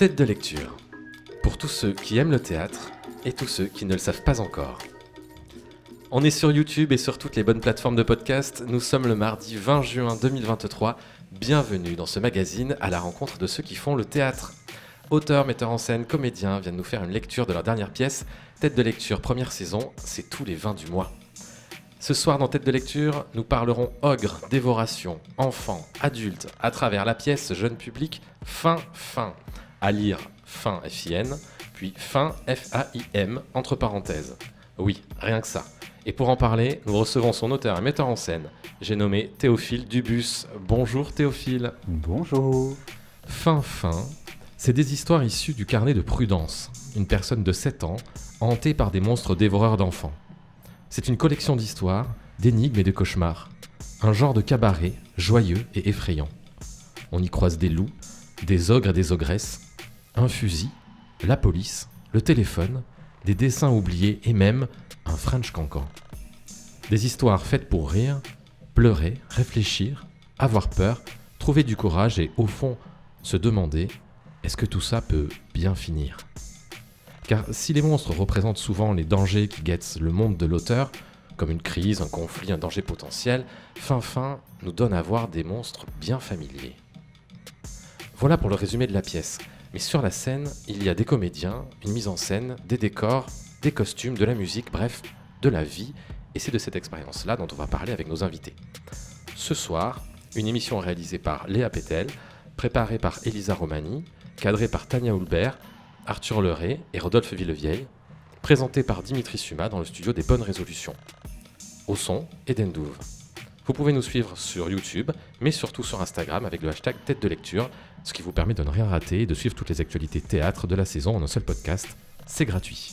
Têtes de Lecture, pour tous ceux qui aiment le théâtre et tous ceux qui ne le savent pas encore. On est sur YouTube et sur toutes les bonnes plateformes de podcast. Nous sommes le mardi 20 juin 2023. Bienvenue dans ce magazine à la rencontre de ceux qui font le théâtre. Auteurs, metteurs en scène, comédiens viennent nous faire une lecture de leur dernière pièce. Têtes de Lecture, première saison, c'est tous les 20 du mois. Ce soir dans Têtes de Lecture, nous parlerons ogre, dévoration, enfant, adulte, à travers la pièce jeune public Fin (Faim), à lire Fin (Fin), puis Fin (Faim) entre parenthèses. Oui, rien que ça. Et pour en parler, nous recevons son auteur et metteur en scène. J'ai nommé Théophile Dubus. Bonjour Théophile. Bonjour. Fin (Faim), c'est des histoires issues du carnet de Prudence, une personne de 7 ans hantée par des monstres dévoreurs d'enfants. C'est une collection d'histoires, d'énigmes et de cauchemars. Un genre de cabaret, joyeux et effrayant. On y croise des loups, des ogres et des ogresses, un fusil, la police, le téléphone, des dessins oubliés et même un French cancan. Des histoires faites pour rire, pleurer, réfléchir, avoir peur, trouver du courage et au fond, se demander « Est-ce que tout ça peut bien finir ?» Car si les monstres représentent souvent les dangers qui guettent le monde de l'auteur, comme une crise, un conflit, un danger potentiel, Fin (Faim) nous donne à voir des monstres bien familiers. Voilà pour le résumé de la pièce. Mais sur la scène, il y a des comédiens, une mise en scène, des décors, des costumes, de la musique, bref, de la vie. Et c'est de cette expérience-là dont on va parler avec nos invités. Ce soir, une émission réalisée par Léa Pétel, préparée par Elisa Romani, cadrée par Tania Houlbert, Arthur Leray et Rodolphe Villevieille, présenté par Dimitri Suma dans le studio des Bonnes Résolutions. Au son, Eden Douve. Vous pouvez nous suivre sur YouTube, mais surtout sur Instagram avec le hashtag Têtes de Lecture, ce qui vous permet de ne rien rater et de suivre toutes les actualités théâtre de la saison en un seul podcast. C'est gratuit.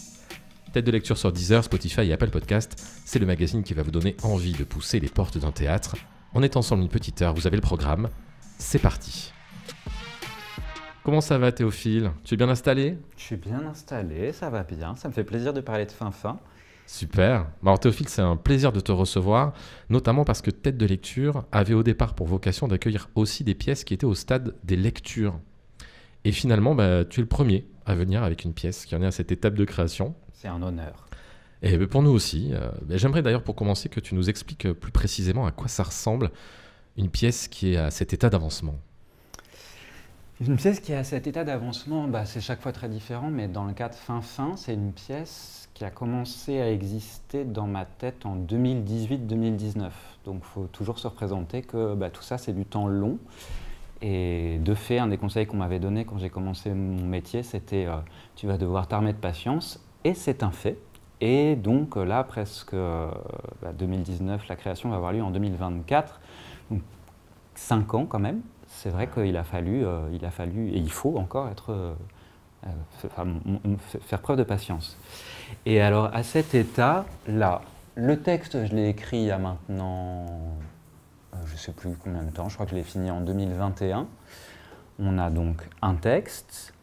Têtes de Lecture sur Deezer, Spotify et Apple Podcast, c'est le magazine qui va vous donner envie de pousser les portes d'un théâtre. On est ensemble une petite heure, vous avez le programme. C'est parti. Comment ça va Théophile? Tu es bien installé? Je suis bien installé, ça va bien, ça me fait plaisir de parler de Fin (Faim). Super. Alors Théophile, c'est un plaisir de te recevoir, notamment parce que Têtes de Lecture avait au départ pour vocation d'accueillir aussi des pièces qui étaient au stade des lectures. Et finalement, tu es le premier à venir avec une pièce qui en est à cette étape de création. C'est un honneur. Et pour nous aussi. J'aimerais d'ailleurs pour commencer que tu nous expliques plus précisément à quoi ça ressemble une pièce qui est à cet état d'avancement. Une pièce qui est à cet état d'avancement, c'est chaque fois très différent, mais dans le cas de Fin (Faim), c'est une pièce qui a commencé à exister dans ma tête en 2018-2019. Donc il faut toujours se représenter que tout ça, c'est du temps long. Et de fait, un des conseils qu'on m'avait donné quand j'ai commencé mon métier, c'était « tu vas devoir t'armer de patience », et c'est un fait. Et donc là, presque 2019, la création va avoir lieu en 2024, donc 5 ans quand même. C'est vrai qu'il a fallu, et il faut encore être, faire preuve de patience. Et alors, à cet état-là, le texte, je l'ai écrit il y a maintenant, je ne sais plus combien de temps, je crois que je l'ai fini en 2021. On a donc un texte,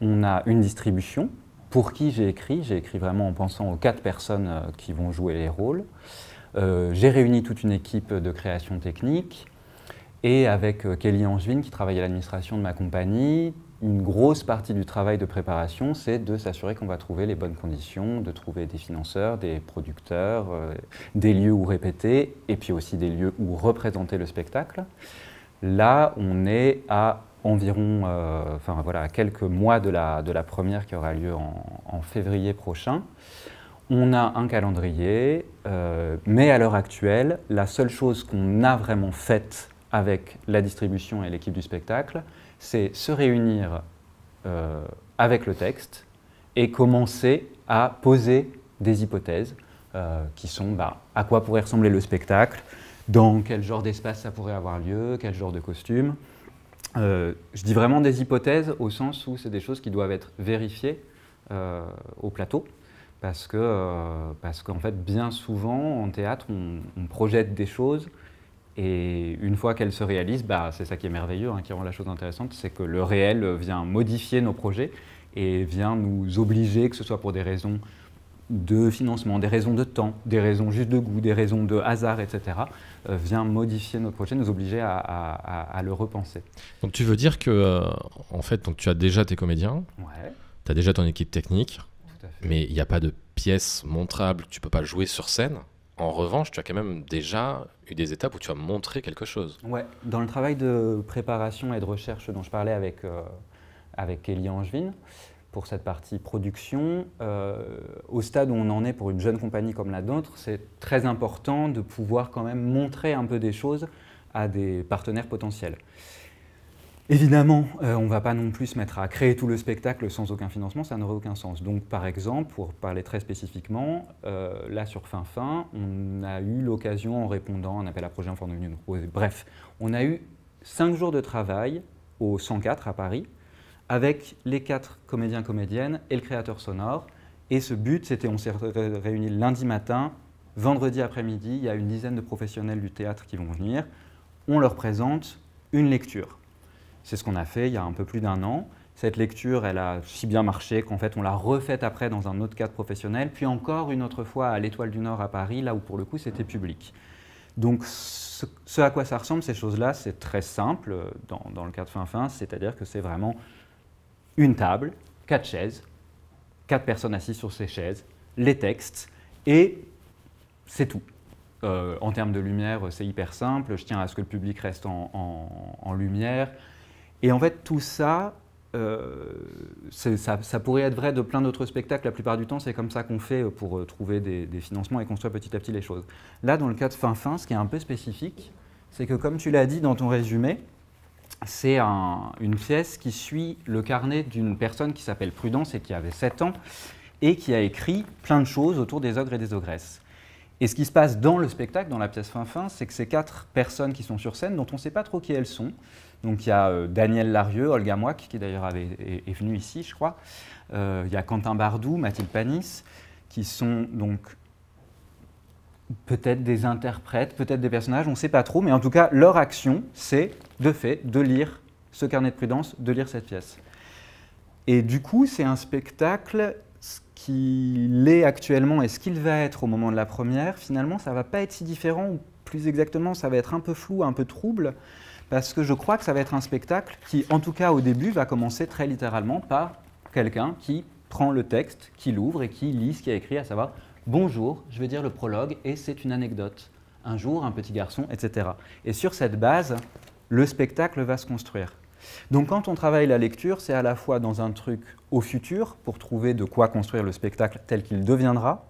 on a une distribution. Pour qui j'ai écrit vraiment en pensant aux 4 personnes qui vont jouer les rôles. J'ai réuni toute une équipe de création technique, et avec Kelly Angevin qui travaille à l'administration de ma compagnie, une grosse partie du travail de préparation, c'est de s'assurer qu'on va trouver les bonnes conditions, de trouver des financeurs, des producteurs, des lieux où répéter, et puis aussi des lieux où représenter le spectacle. Là, on est à environ, à quelques mois de la première qui aura lieu en février prochain. On a un calendrier, mais à l'heure actuelle, la seule chose qu'on a vraiment faite avec la distribution et l'équipe du spectacle, c'est se réunir avec le texte et commencer à poser des hypothèses qui sont à quoi pourrait ressembler le spectacle, dans quel genre d'espace ça pourrait avoir lieu, quel genre de costume. Je dis vraiment des hypothèses au sens où c'est des choses qui doivent être vérifiées au plateau. Parce qu'en fait, bien souvent, en théâtre, on projette des choses. Et une fois qu'elle se réalise, c'est ça qui est merveilleux, qui rend la chose intéressante, c'est que le réel vient modifier nos projets et vient nous obliger, que ce soit pour des raisons de financement, des raisons de temps, des raisons juste de goût, des raisons de hasard, etc., vient modifier notre projet, nous obliger à le repenser. Donc tu veux dire que, en fait, donc, tu as déjà tes comédiens, ouais. Tu as déjà ton équipe technique, tout à fait. Mais il n'y a pas de pièce montrable, tu ne peux pas jouer sur scène. En revanche, tu as quand même déjà eu des étapes où tu as montré quelque chose. Ouais, dans le travail de préparation et de recherche dont je parlais avec, avec Kelly Angevin, pour cette partie production, au stade où on en est pour une jeune compagnie comme la nôtre, c'est très important de pouvoir quand même montrer un peu des choses à des partenaires potentiels. Évidemment, on ne va pas non plus se mettre à créer tout le spectacle sans aucun financement, ça n'aurait aucun sens. Donc par exemple, pour parler très spécifiquement, là sur Fin (Faim), on a eu l'occasion en répondant à un appel à projet, enfin, bref, on a eu 5 jours de travail au 104 à Paris, avec les 4 comédiens-comédiennes et le créateur sonore. Et ce but, c'était, on s'est réunis lundi matin, vendredi après-midi, il y a une dizaine de professionnels du théâtre qui vont venir, on leur présente une lecture. C'est ce qu'on a fait il y a un peu plus d'un an. Cette lecture, elle a si bien marché qu'en fait, on l'a refaite après dans un autre cadre professionnel, puis encore une autre fois à l'Étoile du Nord à Paris, là où pour le coup, c'était public. Donc, ce à quoi ça ressemble, ces choses-là, c'est très simple dans le cadre Fin (Faim), c'est-à-dire que c'est vraiment une table, 4 chaises, 4 personnes assises sur ces chaises, les textes, et c'est tout. En termes de lumière, c'est hyper simple, je tiens à ce que le public reste en lumière. Et en fait, tout ça, ça pourrait être vrai de plein d'autres spectacles. La plupart du temps, c'est comme ça qu'on fait pour trouver des financements et construire petit à petit les choses. Là, dans le cas de Fin (Faim), ce qui est un peu spécifique, c'est que comme tu l'as dit dans ton résumé, c'est une pièce qui suit le carnet d'une personne qui s'appelle Prudence et qui avait 7 ans et qui a écrit plein de choses autour des ogres et des ogresses. Et ce qui se passe dans le spectacle, dans la pièce Fin (Faim), c'est que ces 4 personnes qui sont sur scène, dont on ne sait pas trop qui elles sont, donc il y a Daniel Larrieu, Olga Mouac, qui d'ailleurs est venue ici, je crois, il y a Quentin Bardou, Mathilde Panis, qui sont donc peut-être des interprètes, peut-être des personnages, on ne sait pas trop, mais en tout cas, leur action, c'est de fait de lire ce carnet de Prudence, de lire cette pièce. Et du coup, c'est un spectacle, ce qu'il est actuellement et ce qu'il va être au moment de la première, finalement, ça ne va pas être si différent, ou plus exactement, ça va être un peu flou, un peu trouble, parce que je crois que ça va être un spectacle qui, en tout cas au début, va commencer très littéralement par quelqu'un qui prend le texte, qui l'ouvre et qui lit ce qu'il y a écrit, à savoir « Bonjour, je vais dire le prologue et c'est une anecdote. Un jour, un petit garçon, etc. » Et sur cette base, le spectacle va se construire. Donc quand on travaille la lecture, c'est à la fois dans un truc au futur, pour trouver de quoi construire le spectacle tel qu'il deviendra,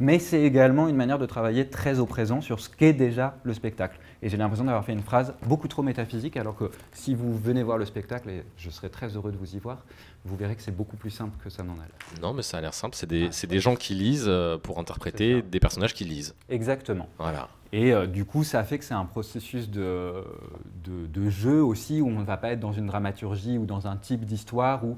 mais c'est également une manière de travailler très au présent sur ce qu'est déjà le spectacle. Et j'ai l'impression d'avoir fait une phrase beaucoup trop métaphysique, alors que si vous venez voir le spectacle, et je serai très heureux de vous y voir, vous verrez que c'est beaucoup plus simple que ça n'en a l'air. Non, mais ça a l'air simple, c'est des gens qui lisent pour interpréter des personnages qui lisent. Exactement. Voilà. Et du coup, ça fait que c'est un processus de jeu aussi, où on ne va pas être dans une dramaturgie ou dans un type d'histoire où,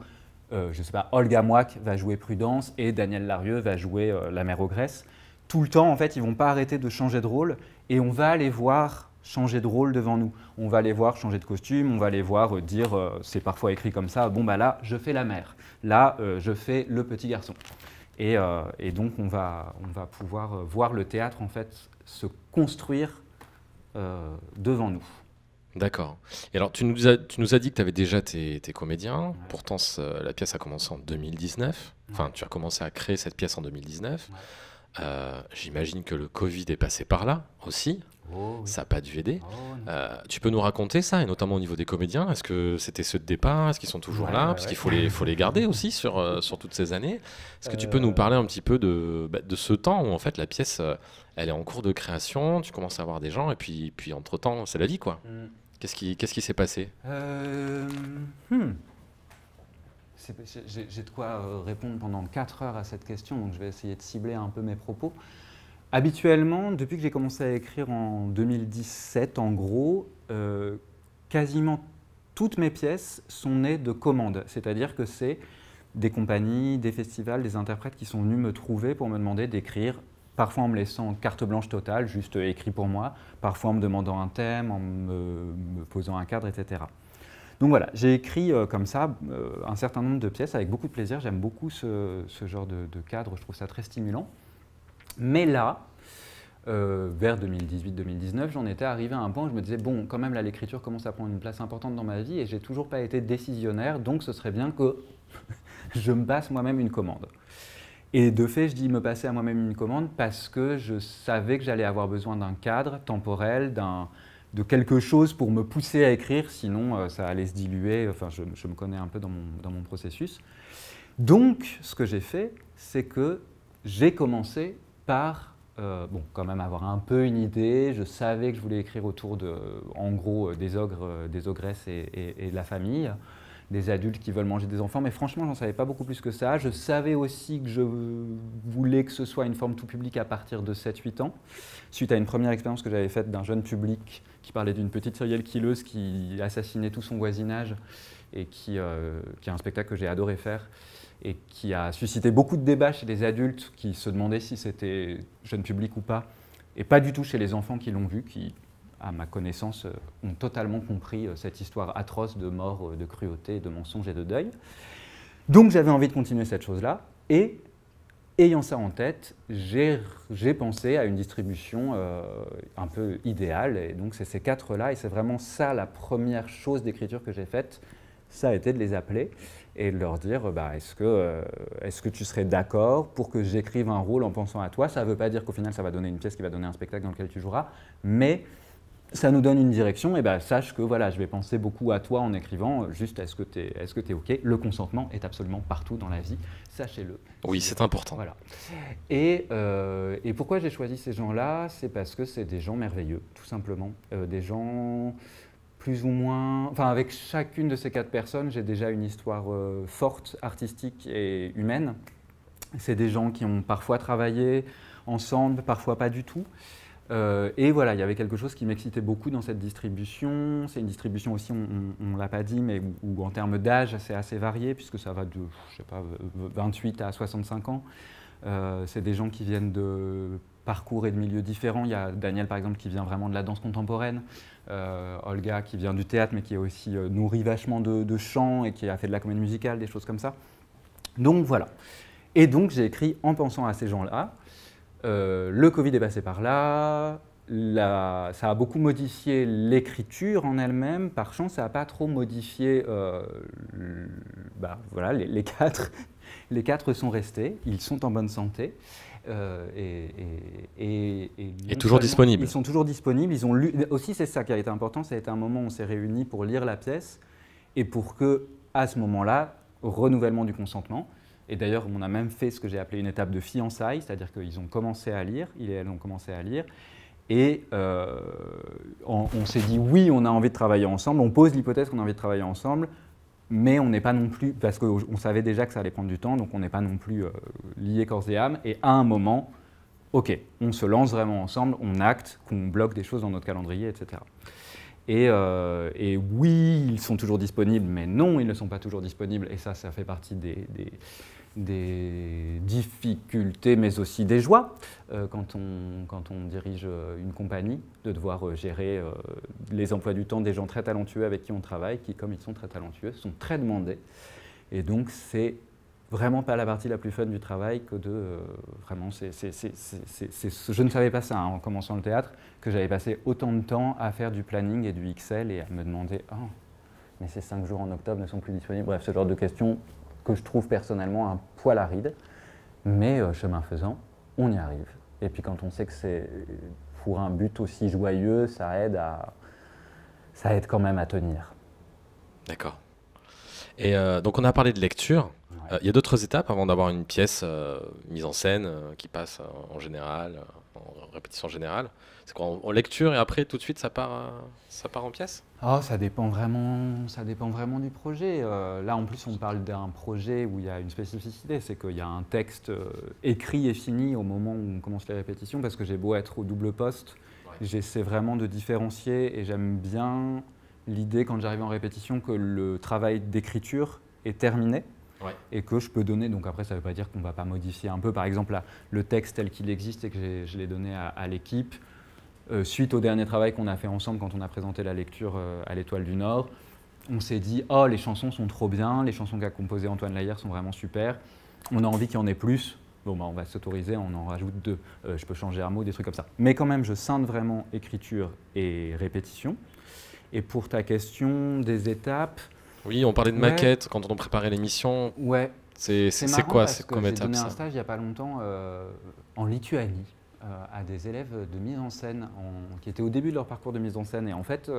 je ne sais pas, Olga Mouac va jouer Prudence et Daniel Larrieu va jouer la mère ogresse. Tout le temps, en fait, ils ne vont pas arrêter de changer de rôle et on va les voir changer de rôle devant nous. On va les voir changer de costume, on va les voir dire, c'est parfois écrit comme ça, bon bah là, je fais la mère, là, je fais le petit garçon. Et donc, on va pouvoir voir le théâtre, en fait, se construire devant nous. D'accord. Et alors, tu nous as dit que tu avais déjà tes comédiens. Ouais. Pourtant, la pièce a commencé en 2019. Ouais. Enfin, tu as commencé à créer cette pièce en 2019. Ouais. J'imagine que le Covid est passé par là aussi. Oh, oui. Ça n'a pas dû aider. Oh, tu peux nous raconter ça, et notamment au niveau des comédiens. Est-ce que c'était ceux de départ? Est-ce qu'ils sont toujours là? Parce qu'il faut les garder aussi sur toutes ces années. Est-ce que tu peux nous parler un petit peu de ce temps où en fait la pièce, elle est en cours de création, tu commences à avoir des gens, et puis entre-temps, c'est la vie, quoi. Mm. Qu'est-ce qui s'est passé? J'ai de quoi répondre pendant 4 heures à cette question, donc je vais essayer de cibler un peu mes propos. Habituellement, depuis que j'ai commencé à écrire en 2017, en gros, quasiment toutes mes pièces sont nées de commandes. C'est-à-dire que c'est des compagnies, des festivals, des interprètes qui sont venus me trouver pour me demander d'écrire, parfois en me laissant carte blanche totale, juste écrit pour moi, parfois en me demandant un thème, en me posant un cadre, etc. Donc voilà, j'ai écrit comme ça un certain nombre de pièces avec beaucoup de plaisir. J'aime beaucoup ce genre de cadre, je trouve ça très stimulant. Mais là, vers 2018-2019, j'en étais arrivé à un point où je me disais, bon, quand même, là, l'écriture commence à prendre une place importante dans ma vie et j'ai toujours pas été décisionnaire, donc ce serait bien que je me passe moi-même une commande. Et de fait, je dis me passer à moi-même une commande parce que je savais que j'allais avoir besoin d'un cadre temporel, de quelque chose pour me pousser à écrire, sinon ça allait se diluer. Enfin, je me connais un peu dans mon processus. Donc, ce que j'ai fait, c'est que j'ai commencé par, bon, quand même avoir un peu une idée. Je savais que je voulais écrire autour de, en gros, des ogres, des ogresses et de la famille, des adultes qui veulent manger des enfants, mais franchement, j'en savais pas beaucoup plus que ça. Je savais aussi que je voulais que ce soit une forme tout public à partir de 7-8 ans, suite à une première expérience que j'avais faite d'un jeune public qui parlait d'une petite serial killeuse qui assassinait tout son voisinage et qui est un spectacle que j'ai adoré faire et qui a suscité beaucoup de débats chez les adultes qui se demandaient si c'était jeune public ou pas, et pas du tout chez les enfants qui l'ont vu, qui, à ma connaissance, ont totalement compris cette histoire atroce de mort, de cruauté, de mensonge et de deuil. Donc j'avais envie de continuer cette chose-là, et ayant ça en tête, j'ai pensé à une distribution un peu idéale, et donc c'est ces quatre-là, et c'est vraiment ça la première chose d'écriture que j'ai faite, ça a été de les appeler et de leur dire, bah, est-ce que tu serais d'accord pour que j'écrive un rôle en pensant à toi? Ça ne veut pas dire qu'au final ça va donner une pièce qui va donner un spectacle dans lequel tu joueras, mais ça nous donne une direction, et ben, sache que voilà, je vais penser beaucoup à toi en écrivant, juste est-ce que t'es OK? Le consentement est absolument partout dans la vie, sachez-le. Oui, c'est important. Voilà. Et pourquoi j'ai choisi ces gens-là? C'est parce que c'est des gens merveilleux, tout simplement. Des gens plus ou moins... Enfin, avec chacune de ces quatre personnes, j'ai déjà une histoire forte, artistique et humaine. C'est des gens qui ont parfois travaillé ensemble, parfois pas du tout. Et voilà, il y avait quelque chose qui m'excitait beaucoup dans cette distribution. C'est une distribution aussi, on ne l'a pas dit, mais où en termes d'âge, c'est assez varié, puisque ça va de, je sais pas, 28 à 65 ans. C'est des gens qui viennent de parcours et de milieux différents. Il y a Daniel, par exemple, qui vient vraiment de la danse contemporaine. Olga, qui vient du théâtre, mais qui est aussi nourrie vachement de chant et qui a fait de la comédie musicale, des choses comme ça. Donc voilà. Et donc, j'ai écrit en pensant à ces gens-là. Le Covid est passé par là, ça a beaucoup modifié l'écriture en elle-même. Par chance, ça n'a pas trop modifié, bah, voilà, les quatre sont restés, ils sont en bonne santé. Et toujours disponibles. Ils sont toujours disponibles, ils ont lu, aussi c'est ça qui a été important, ça a été un moment où on s'est réunis pour lire la pièce et pour que, à ce moment-là, renouvellement du consentement. Et d'ailleurs, on a même fait ce que j'ai appelé une étape de fiançailles, c'est-à-dire qu'ils ont commencé à lire, ils et elles ont commencé à lire, et on s'est dit, oui, on a envie de travailler ensemble, on pose l'hypothèse qu'on a envie de travailler ensemble, mais on n'est pas non plus, parce qu'on savait déjà que ça allait prendre du temps, donc on n'est pas non plus liés corps et âme, et à un moment, ok, on se lance vraiment ensemble, on acte, qu'on bloque des choses dans notre calendrier, etc. Et oui, ils sont toujours disponibles, mais non, ils ne sont pas toujours disponibles. Et ça, ça fait partie des difficultés, mais aussi des joies, quand on dirige une compagnie, de devoir gérer les emplois du temps des gens très talentueux avec qui on travaille, qui, comme ils sont très talentueux, sont très demandés. Et donc, c'est vraiment pas la partie la plus fun du travail que de... vraiment, je ne savais pas ça, hein, en commençant le théâtre, que j'avais passé autant de temps à faire du planning et du Excel et à me demander « Oh, mais ces 5 jours en octobre ne sont plus disponibles ». Bref, ce genre de questions que je trouve personnellement un poil aride. Mais chemin faisant, on y arrive. Et puis quand on sait que c'est pour un but aussi joyeux, ça aide quand même à tenir. D'accord. Et donc on a parlé de lecture. Il y a d'autres étapes avant d'avoir une pièce mise en scène qui passe en général, en répétition générale. C'est quoi, en lecture et après tout de suite ça part en pièce? Oh, ça dépend vraiment du projet. Là en plus on parle d'un projet où il y a une spécificité, c'est qu'il y a un texte écrit et fini au moment où on commence les répétitions, parce que j'ai beau être au double poste, ouais, j'essaie vraiment de différencier et j'aime bien l'idée quand j'arrive en répétition que le travail d'écriture est terminé. Ouais. Et que je peux donner, donc après ça ne veut pas dire qu'on ne va pas modifier un peu, par exemple là, le texte tel qu'il existe et que je l'ai donné à l'équipe, suite au dernier travail qu'on a fait ensemble quand on a présenté la lecture à l'Étoile du Nord, on s'est dit « Oh, les chansons sont trop bien, les chansons qu'a composées Antoine Laillère sont vraiment super, on a envie qu'il y en ait plus, bon bah on va s'autoriser, on en rajoute deux, je peux changer un mot, des trucs comme ça. » Mais quand même, je scinde vraiment écriture et répétition. Et pour ta question des étapes… Oui, on parlait de maquettes quand on préparait l'émission. Ouais. C'est quoi cette étape? J'ai donné un stage il n'y a pas longtemps en Lituanie à des élèves de mise en scène qui étaient au début de leur parcours de mise en scène. Et en fait,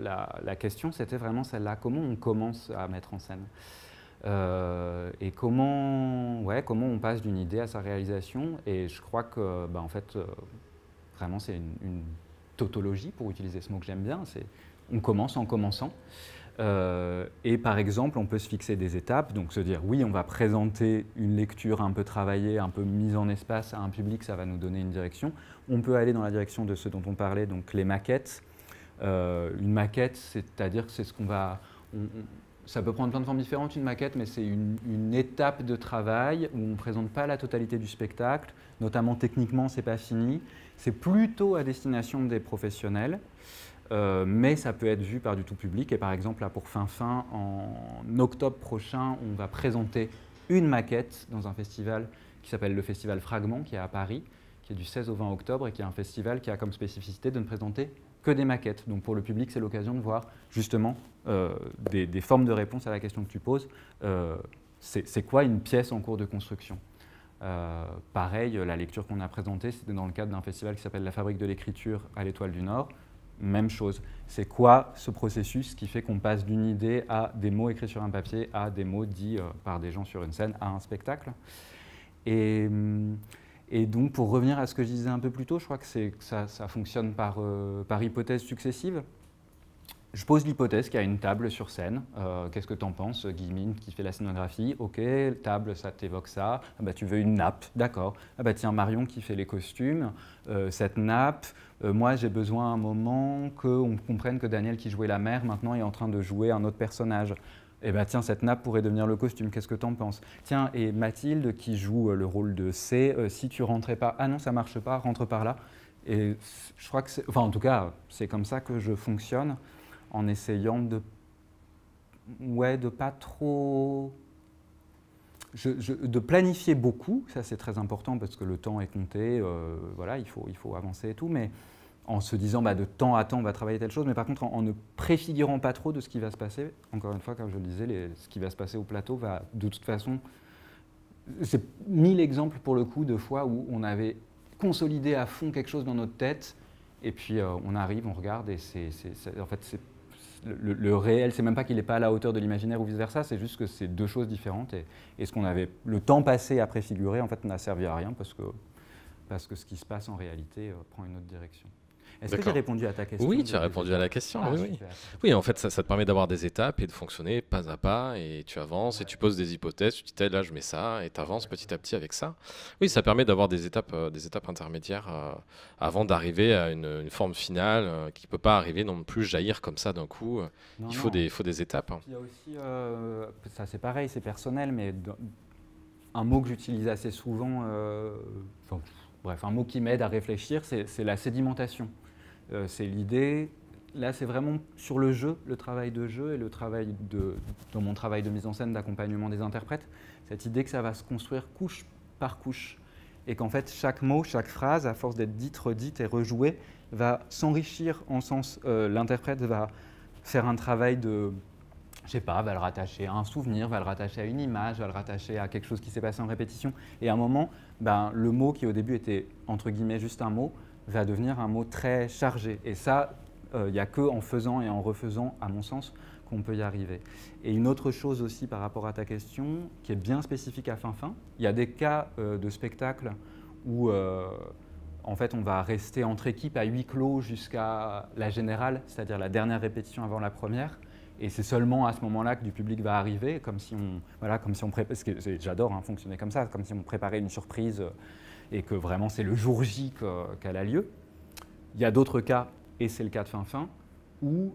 la question, c'était vraiment celle-là. Comment on commence à mettre en scène et comment on passe d'une idée à sa réalisation? Et je crois que, bah, en fait, vraiment, c'est une tautologie, pour utiliser ce mot que j'aime bien. On commence en commençant. Et par exemple, on peut se fixer des étapes, donc se dire oui, on va présenter une lecture un peu travaillée, un peu mise en espace à un public, ça va nous donner une direction. On peut aller dans la direction de ce dont on parlait, donc les maquettes. Une maquette, c'est-à-dire que c'est ce qu'on va… ça peut prendre plein de formes différentes, une maquette, mais c'est une étape de travail où on ne présente pas la totalité du spectacle, notamment techniquement, ce n'est pas fini. C'est plutôt à destination des professionnels. Mais ça peut être vu par du tout public. Et par exemple, là, pour Fin Faim, en octobre prochain, on va présenter une maquette dans un festival qui s'appelle le Festival Fragment, qui est à Paris, qui est du 16 au 20 octobre, et qui est un festival qui a comme spécificité de ne présenter que des maquettes. Donc pour le public, c'est l'occasion de voir justement des formes de réponse à la question que tu poses. C'est quoi une pièce en cours de construction ? Pareil, la lecture qu'on a présentée, c'était dans le cadre d'un festival qui s'appelle La Fabrique de l'Écriture à l'Étoile du Nord. Même chose. C'est quoi ce processus qui fait qu'on passe d'une idée à des mots écrits sur un papier, à des mots dits par des gens sur une scène, à un spectacle? Et donc, pour revenir à ce que je disais un peu plus tôt, je crois que ça fonctionne par hypothèses successives. Je pose l'hypothèse qu'il y a une table sur scène. Qu'est-ce que tu en penses, Guillemine, qui fait la scénographie? Ok, table, ça t'évoque ça. Ah bah, tu veux une nappe, d'accord. Ah bah tiens, Marion qui fait les costumes, cette nappe. Moi, j'ai besoin à un moment qu'on comprenne que Daniel qui jouait la mère, maintenant est en train de jouer un autre personnage. Eh bien, tiens, cette nappe pourrait devenir le costume, qu'est-ce que t'en penses? Tiens, et Mathilde qui joue le rôle de C, si tu rentrais pas, ah non, ça marche pas, rentre par là. Et je crois que c'est, enfin, en tout cas, c'est comme ça que je fonctionne, en essayant de pas trop… de planifier beaucoup, ça c'est très important parce que le temps est compté, voilà, il faut avancer et tout, mais en se disant bah, de temps à temps on va travailler telle chose, mais par contre en ne préfigurant pas trop de ce qui va se passer. Encore une fois, comme je le disais, ce qui va se passer au plateau va de toute façon… C'est 1000 exemples pour le coup de fois où on avait consolidé à fond quelque chose dans notre tête, et puis on arrive, on regarde, et en fait c'est… Le réel, c'est même pas qu'il n'est pas à la hauteur de l'imaginaire ou vice-versa, c'est juste que c'est deux choses différentes. Et ce qu'on avait le temps passé à préfigurer, en fait, n'a servi à rien parce que ce qui se passe en réalité prend une autre direction. Est-ce que j'ai répondu à ta question? Oui, tu as répondu à la question. Ah, oui. Oui, en fait, ça te permet d'avoir des étapes et de fonctionner pas à pas, et tu avances, ouais, et tu poses des hypothèses, tu te dis là, je mets ça, et tu avances petit à petit avec ça. Oui, ça permet d'avoir des étapes intermédiaires avant d'arriver à une forme finale qui ne peut pas arriver non plus jaillir comme ça d'un coup. Non, il faut des étapes. Il y a aussi, ça c'est pareil, c'est personnel, mais un mot que j'utilise assez souvent, bref, un mot qui m'aide à réfléchir, c'est la sédimentation. C'est l'idée, là c'est vraiment sur le jeu, le travail de jeu et le travail dans mon travail de mise en scène, d'accompagnement des interprètes, cette idée que ça va se construire couche par couche et qu'en fait chaque mot, chaque phrase, à force d'être dite, redite et rejouée, va s'enrichir en sens, l'interprète va faire un travail de… Je sais pas, va le rattacher à un souvenir, va le rattacher à une image, va le rattacher à quelque chose qui s'est passé en répétition. Et à un moment, ben, le mot qui au début était entre guillemets juste un mot, va devenir un mot très chargé. Et ça, il n'y a qu'en faisant et en refaisant, à mon sens, qu'on peut y arriver. Et une autre chose aussi par rapport à ta question, qui est bien spécifique à Fin Faim, il y a des cas de spectacles où… en fait, on va rester entre équipes à huis clos jusqu'à la générale, c'est-à-dire la dernière répétition avant la première. Et c'est seulement à ce moment-là que du public va arriver, comme si on… Voilà, comme si on prépare… J'adore hein, fonctionner comme ça, comme si on préparait une surprise et que vraiment c'est le jour J qu'elle a lieu. Il y a d'autres cas, et c'est le cas de Fin Faim, où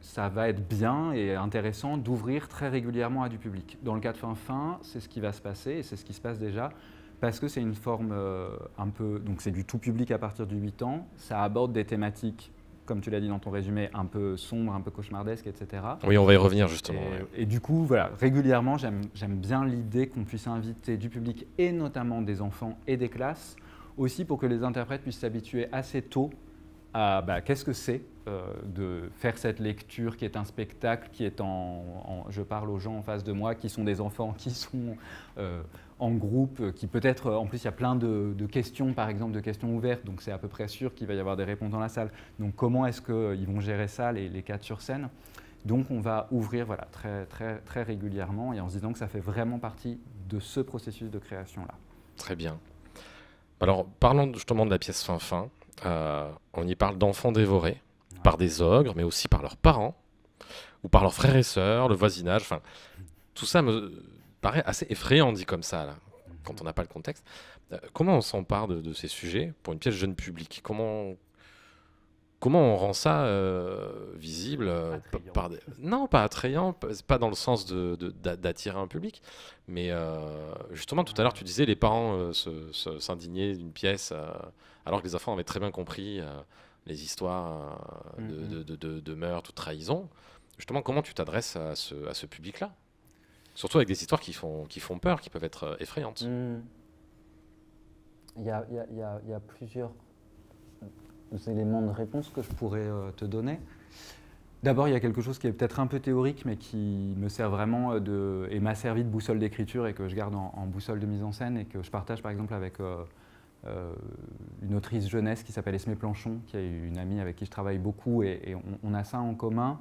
ça va être bien et intéressant d'ouvrir très régulièrement à du public. Dans le cas de Fin Faim, c'est ce qui va se passer, et c'est ce qui se passe déjà, parce que c'est une forme un peu… Donc c'est du tout public à partir de 8 ans, ça aborde des thématiques comme tu l'as dit dans ton résumé, un peu sombre, un peu cauchemardesque, etc. Oui, on va y revenir justement. Et du coup, voilà, régulièrement, j'aime bien l'idée qu'on puisse inviter du public et notamment des enfants et des classes, aussi pour que les interprètes puissent s'habituer assez tôt à qu'est-ce que c'est de faire cette lecture qui est un spectacle, qui est je parle aux gens en face de moi, qui sont des enfants, qui sont en groupe, qui peut-être, en plus il y a plein de questions, par exemple de questions ouvertes, donc c'est à peu près sûr qu'il va y avoir des réponses dans la salle. Donc comment est-ce qu'ils vont gérer ça, les quatre sur scène? Donc on va ouvrir voilà, très régulièrement et en se disant que ça fait vraiment partie de ce processus de création-là. Très bien. Alors parlons justement de la pièce Fin Faim. On y parle d'enfants dévorés par des ogres, mais aussi par leurs parents, ou par leurs frères et sœurs, le voisinage. Enfin, tout ça me paraît assez effrayant, dit comme ça, là, quand on n'a pas le contexte. Comment on s'empare de ces sujets pour une pièce jeune public? Comment on rend ça visible par des... Non, pas attrayant, pas dans le sens d'attirer un public, mais justement, tout à l'heure, tu disais les parents s'indignaient d'une pièce, alors que les enfants avaient très bien compris... les histoires de meurtre ou de trahison. Justement, comment tu t'adresses à ce public-là? Surtout avec des histoires qui font peur, qui peuvent être effrayantes. Il y a plusieurs éléments de réponse que je pourrais te donner. D'abord, il y a quelque chose qui est peut-être un peu théorique, mais qui me sert vraiment et m'a servi de boussole d'écriture et que je garde en boussole de mise en scène et que je partage par exemple avec... une autrice jeunesse qui s'appelle Esmé Planchon, qui est une amie avec qui je travaille beaucoup, et on a ça en commun,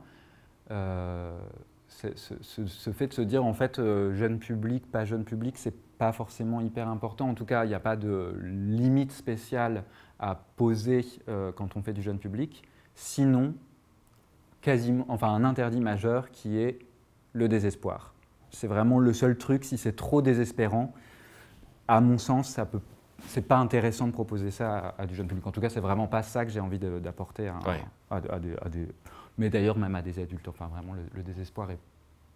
ce fait de se dire en fait jeune public, pas jeune public, c'est pas forcément hyper important, en tout cas il n'y a pas de limite spéciale à poser quand on fait du jeune public, sinon quasiment, enfin un interdit majeur qui est le désespoir. C'est vraiment le seul truc, si c'est trop désespérant, à mon sens ça peut... C'est pas intéressant de proposer ça à du jeune public. En tout cas, c'est vraiment pas ça que j'ai envie d'apporter mais d'ailleurs même à des adultes. Enfin, vraiment, le désespoir est...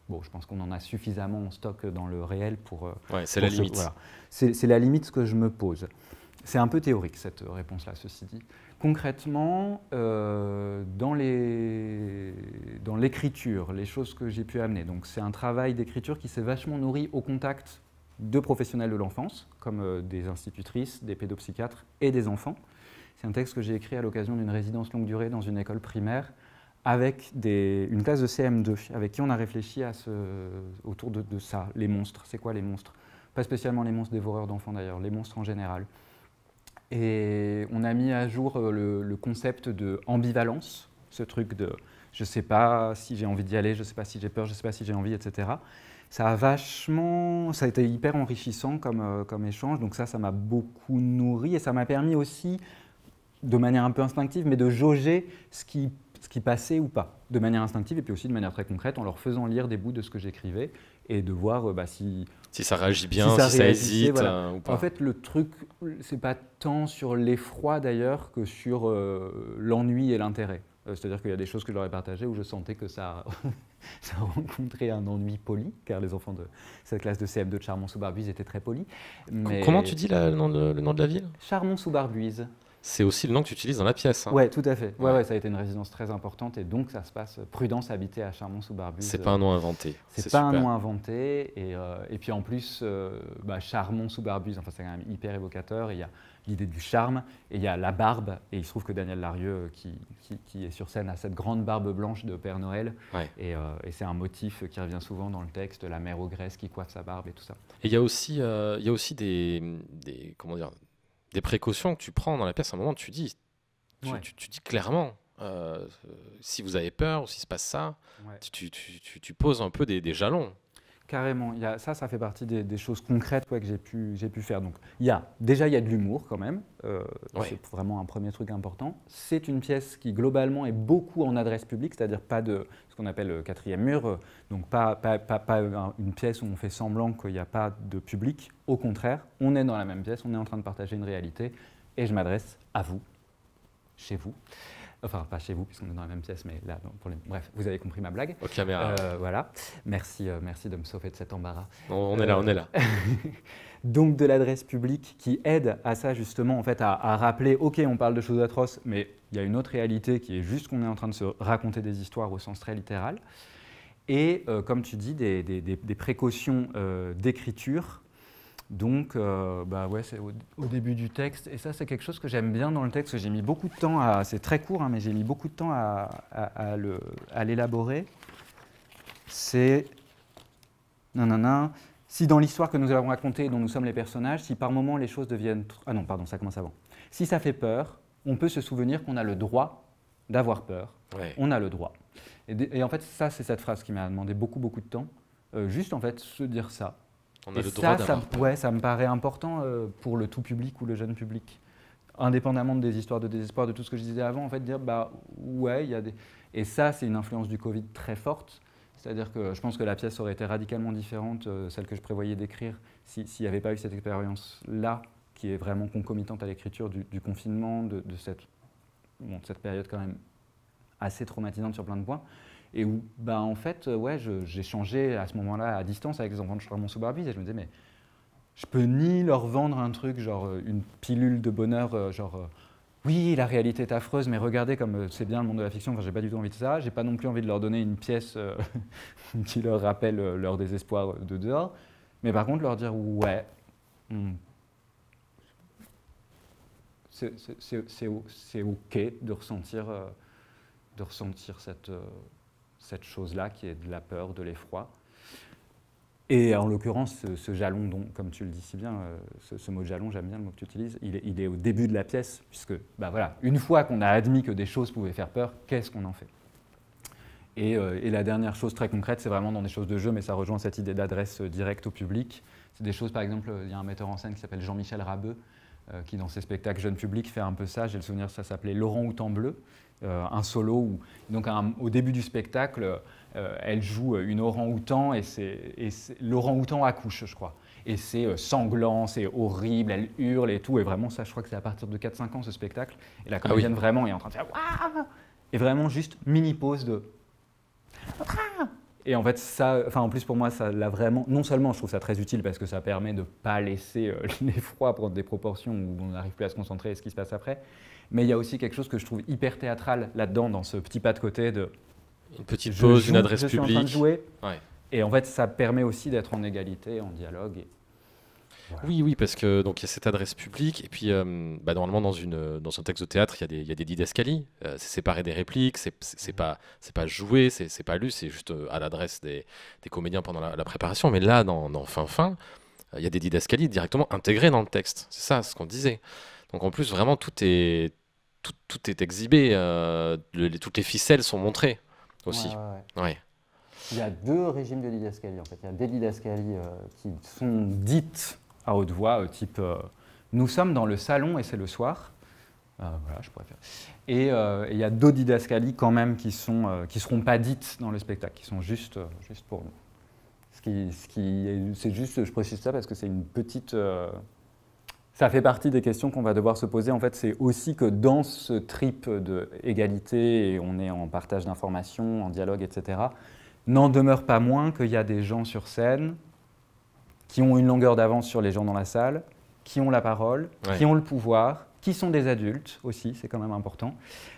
Bon, je pense qu'on en a suffisamment en stock dans le réel pour... Ouais, c'est la limite. Voilà. C'est la limite que je me pose. C'est un peu théorique, cette réponse-là, ceci dit. Concrètement, dans l'écriture, les choses que j'ai pu amener, donc c'est un travail d'écriture qui s'est vachement nourri au contact de professionnels de l'enfance, comme des institutrices, des pédopsychiatres et des enfants. C'est un texte que j'ai écrit à l'occasion d'une résidence longue durée dans une école primaire avec une classe de CM2, avec qui on a réfléchi autour de ça, les monstres. C'est quoi les monstres? Pas spécialement les monstres dévoreurs d'enfants d'ailleurs, les monstres en général. Et on a mis à jour le concept de ambivalence, ce truc de je sais pas si j'ai envie d'y aller, je sais pas si j'ai peur, je sais pas si j'ai envie, etc. Ça a été hyper enrichissant comme échange, donc ça m'a beaucoup nourri et ça m'a permis aussi, de manière un peu instinctive, mais de jauger ce qui passait ou pas, de manière instinctive et puis aussi de manière très concrète, en leur faisant lire des bouts de ce que j'écrivais et de voir si ça réagit bien, si ça hésite voilà. Ou pas. En fait, le truc, c'est pas tant sur l'effroi d'ailleurs que sur l'ennui et l'intérêt. C'est-à-dire qu'il y a des choses que je leur ai partagées où je sentais que ça, ça rencontrait un ennui poli, car les enfants de cette classe de CM2 de Charmont-sous-Barbuise étaient très polis. Mais... Comment tu dis le nom de la ville? Charmont-sous-Barbuise. C'est aussi le nom que tu utilises dans la pièce. Hein. Oui, tout à fait. Ouais, ça a été une résidence très importante et donc ça se passe. Prudence habitait à Charmont-sous-Barbuise. C'est pas un nom inventé. C'est pas super. Un nom inventé. Et puis en plus, Charmont-sous-Barbuise, enfin, c'est quand même hyper évocateur. Il y a l'idée du charme et il y a la barbe. Et il se trouve que Daniel Larrieu, qui est sur scène, a cette grande barbe blanche de Père Noël. Ouais. Et c'est un motif qui revient souvent dans le texte, la mère ogresse qui coiffe sa barbe et tout ça. Et il y a aussi, des précautions que tu prends dans la pièce. À un moment, tu dis clairement, si vous avez peur ou si se passe ça, ouais. tu poses un peu des jalons. Carrément. Ça fait partie des choses concrètes que j'ai pu faire. Donc, il y a de l'humour quand même. Ouais. C'est vraiment un premier truc important. C'est une pièce qui, globalement, est beaucoup en adresse publique, c'est-à-dire pas de ce qu'on appelle le quatrième mur, donc pas une pièce où on fait semblant qu'il n'y a pas de public. Au contraire, on est dans la même pièce, on est en train de partager une réalité et je m'adresse à vous, chez vous. Enfin, pas chez vous, puisqu'on est dans la même pièce, mais là, non, bref, vous avez compris ma blague. Aux caméras. Voilà. Merci de me sauver de cet embarras. On est là, on est là. donc de l'adresse publique qui aide à ça justement, en fait, à rappeler, ok, on parle de choses atroces, mais il y a une autre réalité qui est juste qu'on est en train de se raconter des histoires au sens très littéral. Et comme tu dis, des précautions d'écriture. Donc, c'est au début du texte. Et ça, c'est quelque chose que j'aime bien dans le texte. J'ai mis beaucoup de temps à... C'est très court, hein, mais j'ai mis beaucoup de temps à l'élaborer. C'est... Si dans l'histoire que nous avons racontée, dont nous sommes les personnages, si par moment les choses deviennent... Ah non, pardon, ça commence avant. Si ça fait peur, on peut se souvenir qu'on a le droit d'avoir peur. Ouais. On a le droit. Et en fait, ça, c'est cette phrase qui m'a demandé beaucoup de temps. Juste, en fait, se dire ça. On a le droit d'avoir peur. Ouais, ça me paraît important pour le tout public ou le jeune public. Indépendamment des histoires de désespoir, de tout ce que je disais avant, en fait, dire, bah, ouais, il y a des... Et ça, c'est une influence du Covid très forte. C'est-à-dire que je pense que la pièce aurait été radicalement différente, celle que je prévoyais d'écrire, s'il n'y avait pas eu cette expérience-là, qui est vraiment concomitante à l'écriture du confinement, de cette période quand même assez traumatisante sur plein de points. Et où, bah, en fait, ouais, j'ai changé à ce moment-là à distance avec les enfants de Charmont-sous-Barbuise et je me disais, mais je peux ni leur vendre un truc, genre une pilule de bonheur, genre oui, la réalité est affreuse, mais regardez comme c'est bien le monde de la fiction, enfin, j'ai pas du tout envie de ça, j'ai pas non plus envie de leur donner une pièce qui leur rappelle leur désespoir de dehors, mais par contre leur dire, ouais, c'est ok de ressentir cette chose-là qui est de la peur, de l'effroi. Et en l'occurrence, ce jalon, dont, comme tu le dis si bien, ce mot jalon, j'aime bien le mot que tu utilises, il est au début de la pièce, puisque, bah voilà, une fois qu'on a admis que des choses pouvaient faire peur, qu'est-ce qu'on en fait? Et la dernière chose très concrète, c'est vraiment dans des choses de jeu, mais ça rejoint cette idée d'adresse directe au public. C'est des choses, par exemple, il y a un metteur en scène qui s'appelle Jean-Michel Rabeu, qui dans ses spectacles jeunes publics fait un peu ça, j'ai le souvenir ça s'appelait Laurent Houtan Bleu, un solo où, donc au début du spectacle, elle joue une orang-outan et l'orang-outan accouche, je crois. Et c'est sanglant, c'est horrible, elle hurle et tout, et vraiment ça, je crois que c'est à partir de 4-5 ans ce spectacle, et la comédienne vraiment est en train de faire Waah! Et vraiment juste mini-pause de Waah! Et en fait, ça, enfin en plus pour moi, ça l'a vraiment, non seulement je trouve ça très utile parce que ça permet de ne pas laisser l'effroi prendre des proportions où on n'arrive plus à se concentrer et ce qui se passe après, mais il y a aussi quelque chose que je trouve hyper théâtral là-dedans, dans ce petit pas de côté de... Une petite pause, une adresse publique. Je suis en train de jouer. Ouais. Et en fait, ça permet aussi d'être en égalité, en dialogue. Et... Voilà. Oui, parce que donc il y a cette adresse publique, et puis normalement dans un texte de théâtre, il y a des didascalies, c'est séparé des répliques, c'est pas joué, c'est pas lu, c'est juste à l'adresse des comédiens pendant la préparation. Mais là, dans Fin, il y a des didascalies directement intégrées dans le texte. C'est ça, ce qu'on disait. Donc en plus, vraiment tout est exhibé, toutes les ficelles sont montrées aussi. Ouais. Il y a deux régimes de didascalies en fait. Il y a des didascalies qui sont dites à haute voix, type nous sommes dans le salon et c'est le soir. Voilà, je pourrais faire. Et il y a d'autres didascalies quand même qui seront pas dites dans le spectacle, qui sont juste pour nous. C'est juste, je précise ça parce que c'est une petite. Ça fait partie des questions qu'on va devoir se poser. En fait, c'est aussi que dans ce trip d'égalité, et on est en partage d'informations, en dialogue, etc., n'en demeure pas moins qu'il y a des gens sur scène qui ont une longueur d'avance sur les gens dans la salle, qui ont la parole, qui ont le pouvoir, qui sont des adultes aussi, c'est quand même important.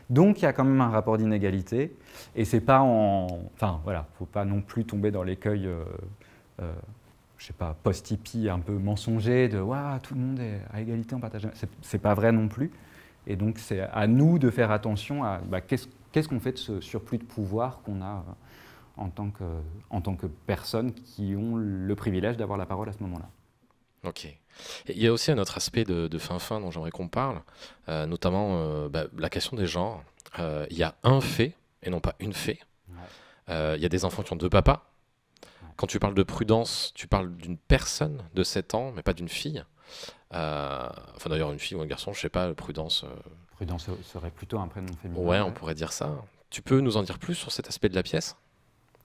Donc, il y a quand même un rapport d'inégalité. Et c'est pas en... Enfin, voilà, faut pas non plus tomber dans l'écueil... je sais pas, post-hippie un peu mensonger, de waouh, tout le monde est à égalité, on partage. C'est pas vrai non plus. Et donc, c'est à nous de faire attention à qu'est-ce qu'on fait de ce surplus de pouvoir qu'on a en tant que personnes qui ont le privilège d'avoir la parole à ce moment-là. Ok. Et il y a aussi un autre aspect de Fin dont j'aimerais qu'on parle, notamment la question des genres. Il y a un fait et non pas une fée. Ouais. Il y a des enfants qui ont deux papas. Quand tu parles de Prudence, tu parles d'une personne de 7 ans, mais pas d'une fille. Enfin d'ailleurs, une fille ou un garçon, je ne sais pas, Prudence... Prudence serait plutôt un prénom féminin. Ouais, on pourrait dire ça. Tu peux nous en dire plus sur cet aspect de la pièce?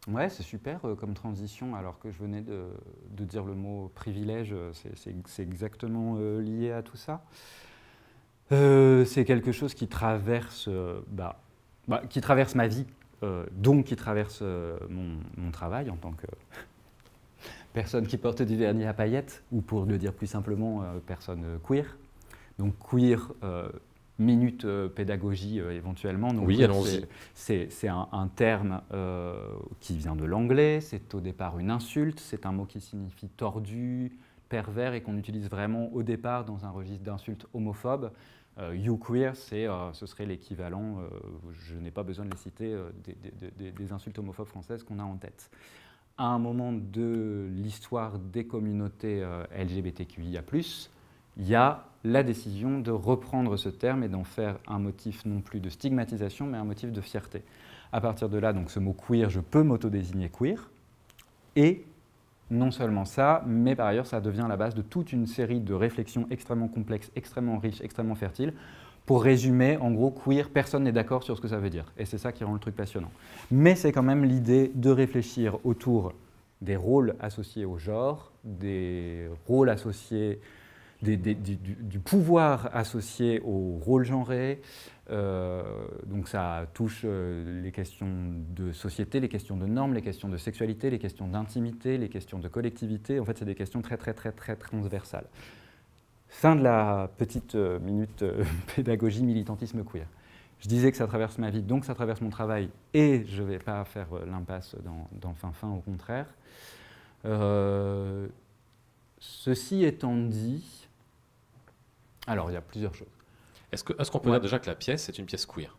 Ouais, c'est super comme transition, alors que je venais de dire le mot « privilège », c'est exactement lié à tout ça. C'est quelque chose qui traverse, qui traverse ma vie. Donc, qui traverse mon travail en tant que personne qui porte du vernis à paillettes, ou pour le dire plus simplement, personne queer. Donc queer, minute pédagogie éventuellement. Donc, oui, allons-y. C'est un terme qui vient de l'anglais, c'est au départ une insulte, c'est un mot qui signifie tordu, pervers, et qu'on utilise vraiment au départ dans un registre d'insultes homophobes. You queer, ce serait l'équivalent, je n'ai pas besoin de les citer, des insultes homophobes françaises qu'on a en tête. À un moment de l'histoire des communautés LGBTQIA+, il y a la décision de reprendre ce terme et d'en faire un motif non plus de stigmatisation, mais un motif de fierté. À partir de là, donc, ce mot queer, je peux m'auto-désigner queer, et non seulement ça, mais par ailleurs, ça devient la base de toute une série de réflexions extrêmement complexes, extrêmement riches, extrêmement fertiles. Pour résumer, en gros, queer, personne n'est d'accord sur ce que ça veut dire. Et c'est ça qui rend le truc passionnant. Mais c'est quand même l'idée de réfléchir autour des rôles associés au genre, des rôles associés, du pouvoir associé au rôle genré. Donc ça touche les questions de société, les questions de normes, les questions de sexualité, les questions d'intimité, les questions de collectivité. En fait, c'est des questions très, très, très, très transversales. Fin de la petite minute pédagogie militantisme queer. Je disais que ça traverse ma vie, donc ça traverse mon travail, et je ne vais pas faire l'impasse dans Fin, au contraire. Ceci étant dit, alors il y a plusieurs choses. Est-ce qu'on peut dire déjà que la pièce est une pièce queer?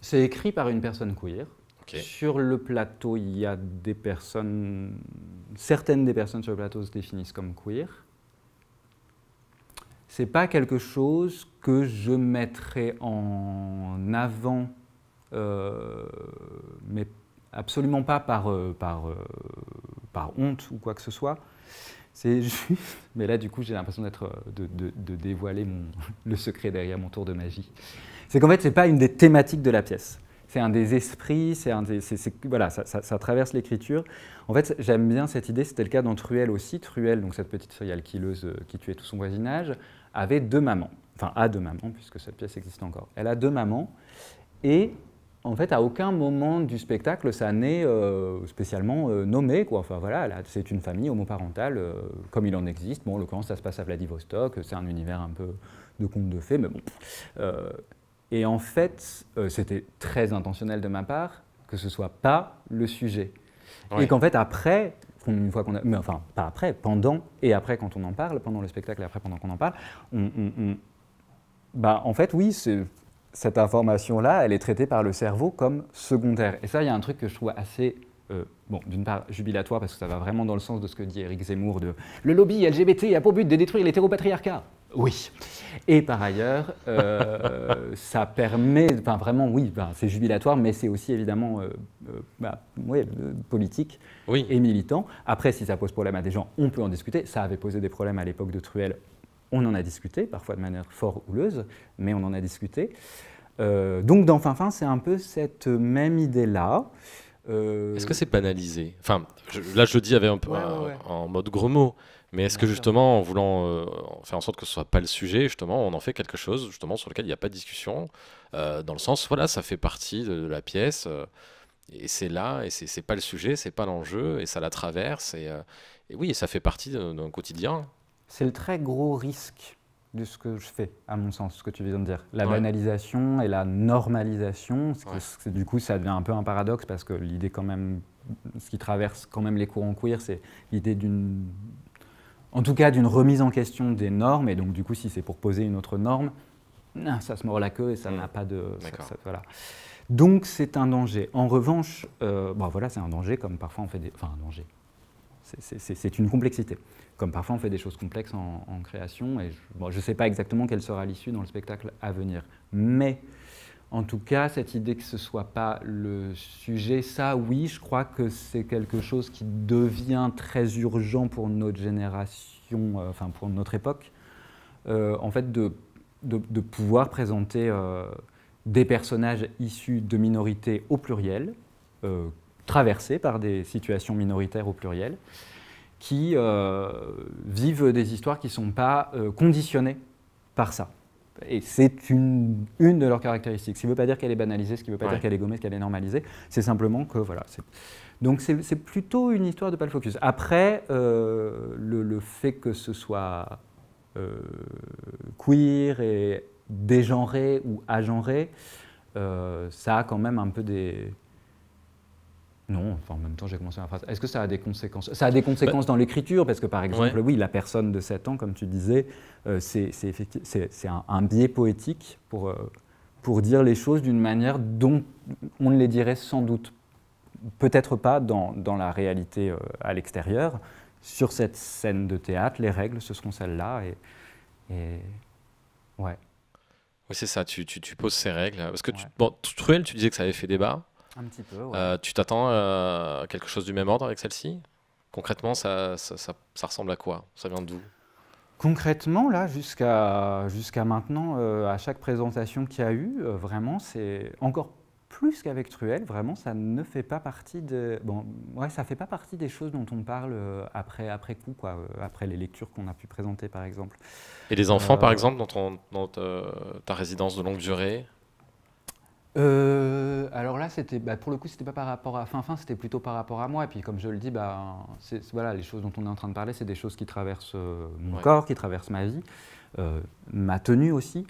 C'est écrit par une personne queer. Okay. Sur le plateau, il y a des personnes... Certaines des personnes sur le plateau se définissent comme queer. Ce n'est pas quelque chose que je mettrais en avant, mais absolument pas par honte ou quoi que ce soit. C'est juste... Mais là, du coup, j'ai l'impression de dévoiler le secret derrière mon tour de magie. C'est qu'en fait, ce n'est pas une des thématiques de la pièce. C'est un des esprits, voilà, ça traverse l'écriture. En fait, j'aime bien cette idée, c'était le cas dans Truelle aussi. Truelle, donc cette petite serial killeuse qui tuait tout son voisinage, avait deux mamans. Enfin, a deux mamans, puisque cette pièce existe encore. Elle a deux mamans, et en fait, à aucun moment du spectacle, ça n'est spécialement nommé, quoi. Enfin, voilà, c'est une famille homoparentale, comme il en existe. Bon, en l'occurrence, ça se passe à Vladivostok, c'est un univers un peu de conte de fées, mais bon. Et en fait, c'était très intentionnel de ma part que ce soit pas le sujet. Ouais. Et qu'en fait, après, une fois qu'on a... Mais enfin, pas après, pendant et après quand on en parle, pendant le spectacle et après pendant qu'on en parle, bah, en fait, oui, cette information-là, elle est traitée par le cerveau comme secondaire. Et ça, il y a un truc que je trouve assez... bon, d'une part, jubilatoire, parce que ça va vraiment dans le sens de ce que dit Éric Zemmour, de « Le lobby LGBT a pour but de détruire l'hétéropatriarcat ». Oui. Et par ailleurs, ça permet, enfin vraiment, oui, ben, c'est jubilatoire, mais c'est aussi évidemment politique, oui, et militant. Après, si ça pose problème à des gens, on peut en discuter. Ça avait posé des problèmes à l'époque de Truelle. On en a discuté, parfois de manière fort houleuse, mais on en a discuté. Donc, dans Fin Faim, c'est un peu cette même idée-là. Est-ce que c'est banalisé? Enfin, là, je le dis avec un peu en mode gros mot. Mais est-ce que justement, en voulant faire en sorte que ce ne soit pas le sujet, justement, on en fait quelque chose justement sur lequel il n'y a pas de discussion, dans le sens, voilà, ça fait partie de la pièce, et c'est là, et c'est pas le sujet, c'est pas l'enjeu, et ça la traverse, et oui, ça fait partie d'un quotidien. C'est le très gros risque de ce que je fais, à mon sens, ce que tu viens de dire. La banalisation et la normalisation, du coup, ça devient un peu un paradoxe, parce que l'idée quand même, ce qui traverse quand même les courants queer, c'est l'idée d'une... En tout cas, d'une remise en question des normes, et donc du coup, si c'est pour poser une autre norme, ça se mord la queue et ça n'a pas de... voilà. Donc, c'est un danger. En revanche, bon, voilà, c'est un danger, comme parfois on fait des... Enfin, un danger. C'est une complexité. Comme parfois on fait des choses complexes en création, et je ne sais pas exactement quelle sera l'issue dans le spectacle à venir. Mais, en tout cas, cette idée que ce ne soit pas le sujet, ça, oui, je crois que c'est quelque chose qui devient très urgent pour notre génération, enfin pour notre époque, en fait, de pouvoir présenter des personnages issus de minorités au pluriel, traversés par des situations minoritaires au pluriel, qui vivent des histoires qui ne sont pas conditionnées par ça. Et c'est une de leurs caractéristiques. Ce qui ne veut pas dire qu'elle est banalisée, ce qui ne veut pas dire qu'elle est gommée, qu'elle est normalisée. C'est simplement que, voilà. Donc c'est plutôt une histoire de palfocus. Après, le fait que ce soit queer et dégenré ou agenré, ça a quand même un peu des... Non, enfin, en même temps, j'ai commencé ma phrase. Est-ce que ça a des conséquences? Ça a des conséquences dans l'écriture, parce que par exemple, oui, la personne de 7 ans, comme tu disais, c'est un biais poétique pour dire les choses d'une manière dont on ne les dirait sans doute, peut-être pas dans la réalité à l'extérieur. Sur cette scène de théâtre, les règles, ce seront celles-là. Ouais. Oui, c'est ça, tu poses ces règles. Parce que Truelle, tu disais que ça avait fait débat. Un petit peu, ouais. Tu t'attends à quelque chose du même ordre avec celle-ci? Concrètement, ça ressemble à quoi? Ça vient d'où? Concrètement, là, jusqu'à maintenant, à chaque présentation qu'il y a eu, vraiment, c'est encore plus qu'avec Truelle, vraiment, ça ne fait pas partie de... Bon, ouais, ça ne fait pas partie des choses dont on parle après coup, quoi, après les lectures qu'on a pu présenter, par exemple. Et les enfants, par exemple, dans ta résidence de longue durée? Alors là, pour le coup, c'était pas par rapport à Fin, c'était plutôt par rapport à moi. Et puis, comme je le dis, voilà, les choses dont on est en train de parler, c'est des choses qui traversent mon corps, qui traversent ma vie, ma tenue aussi.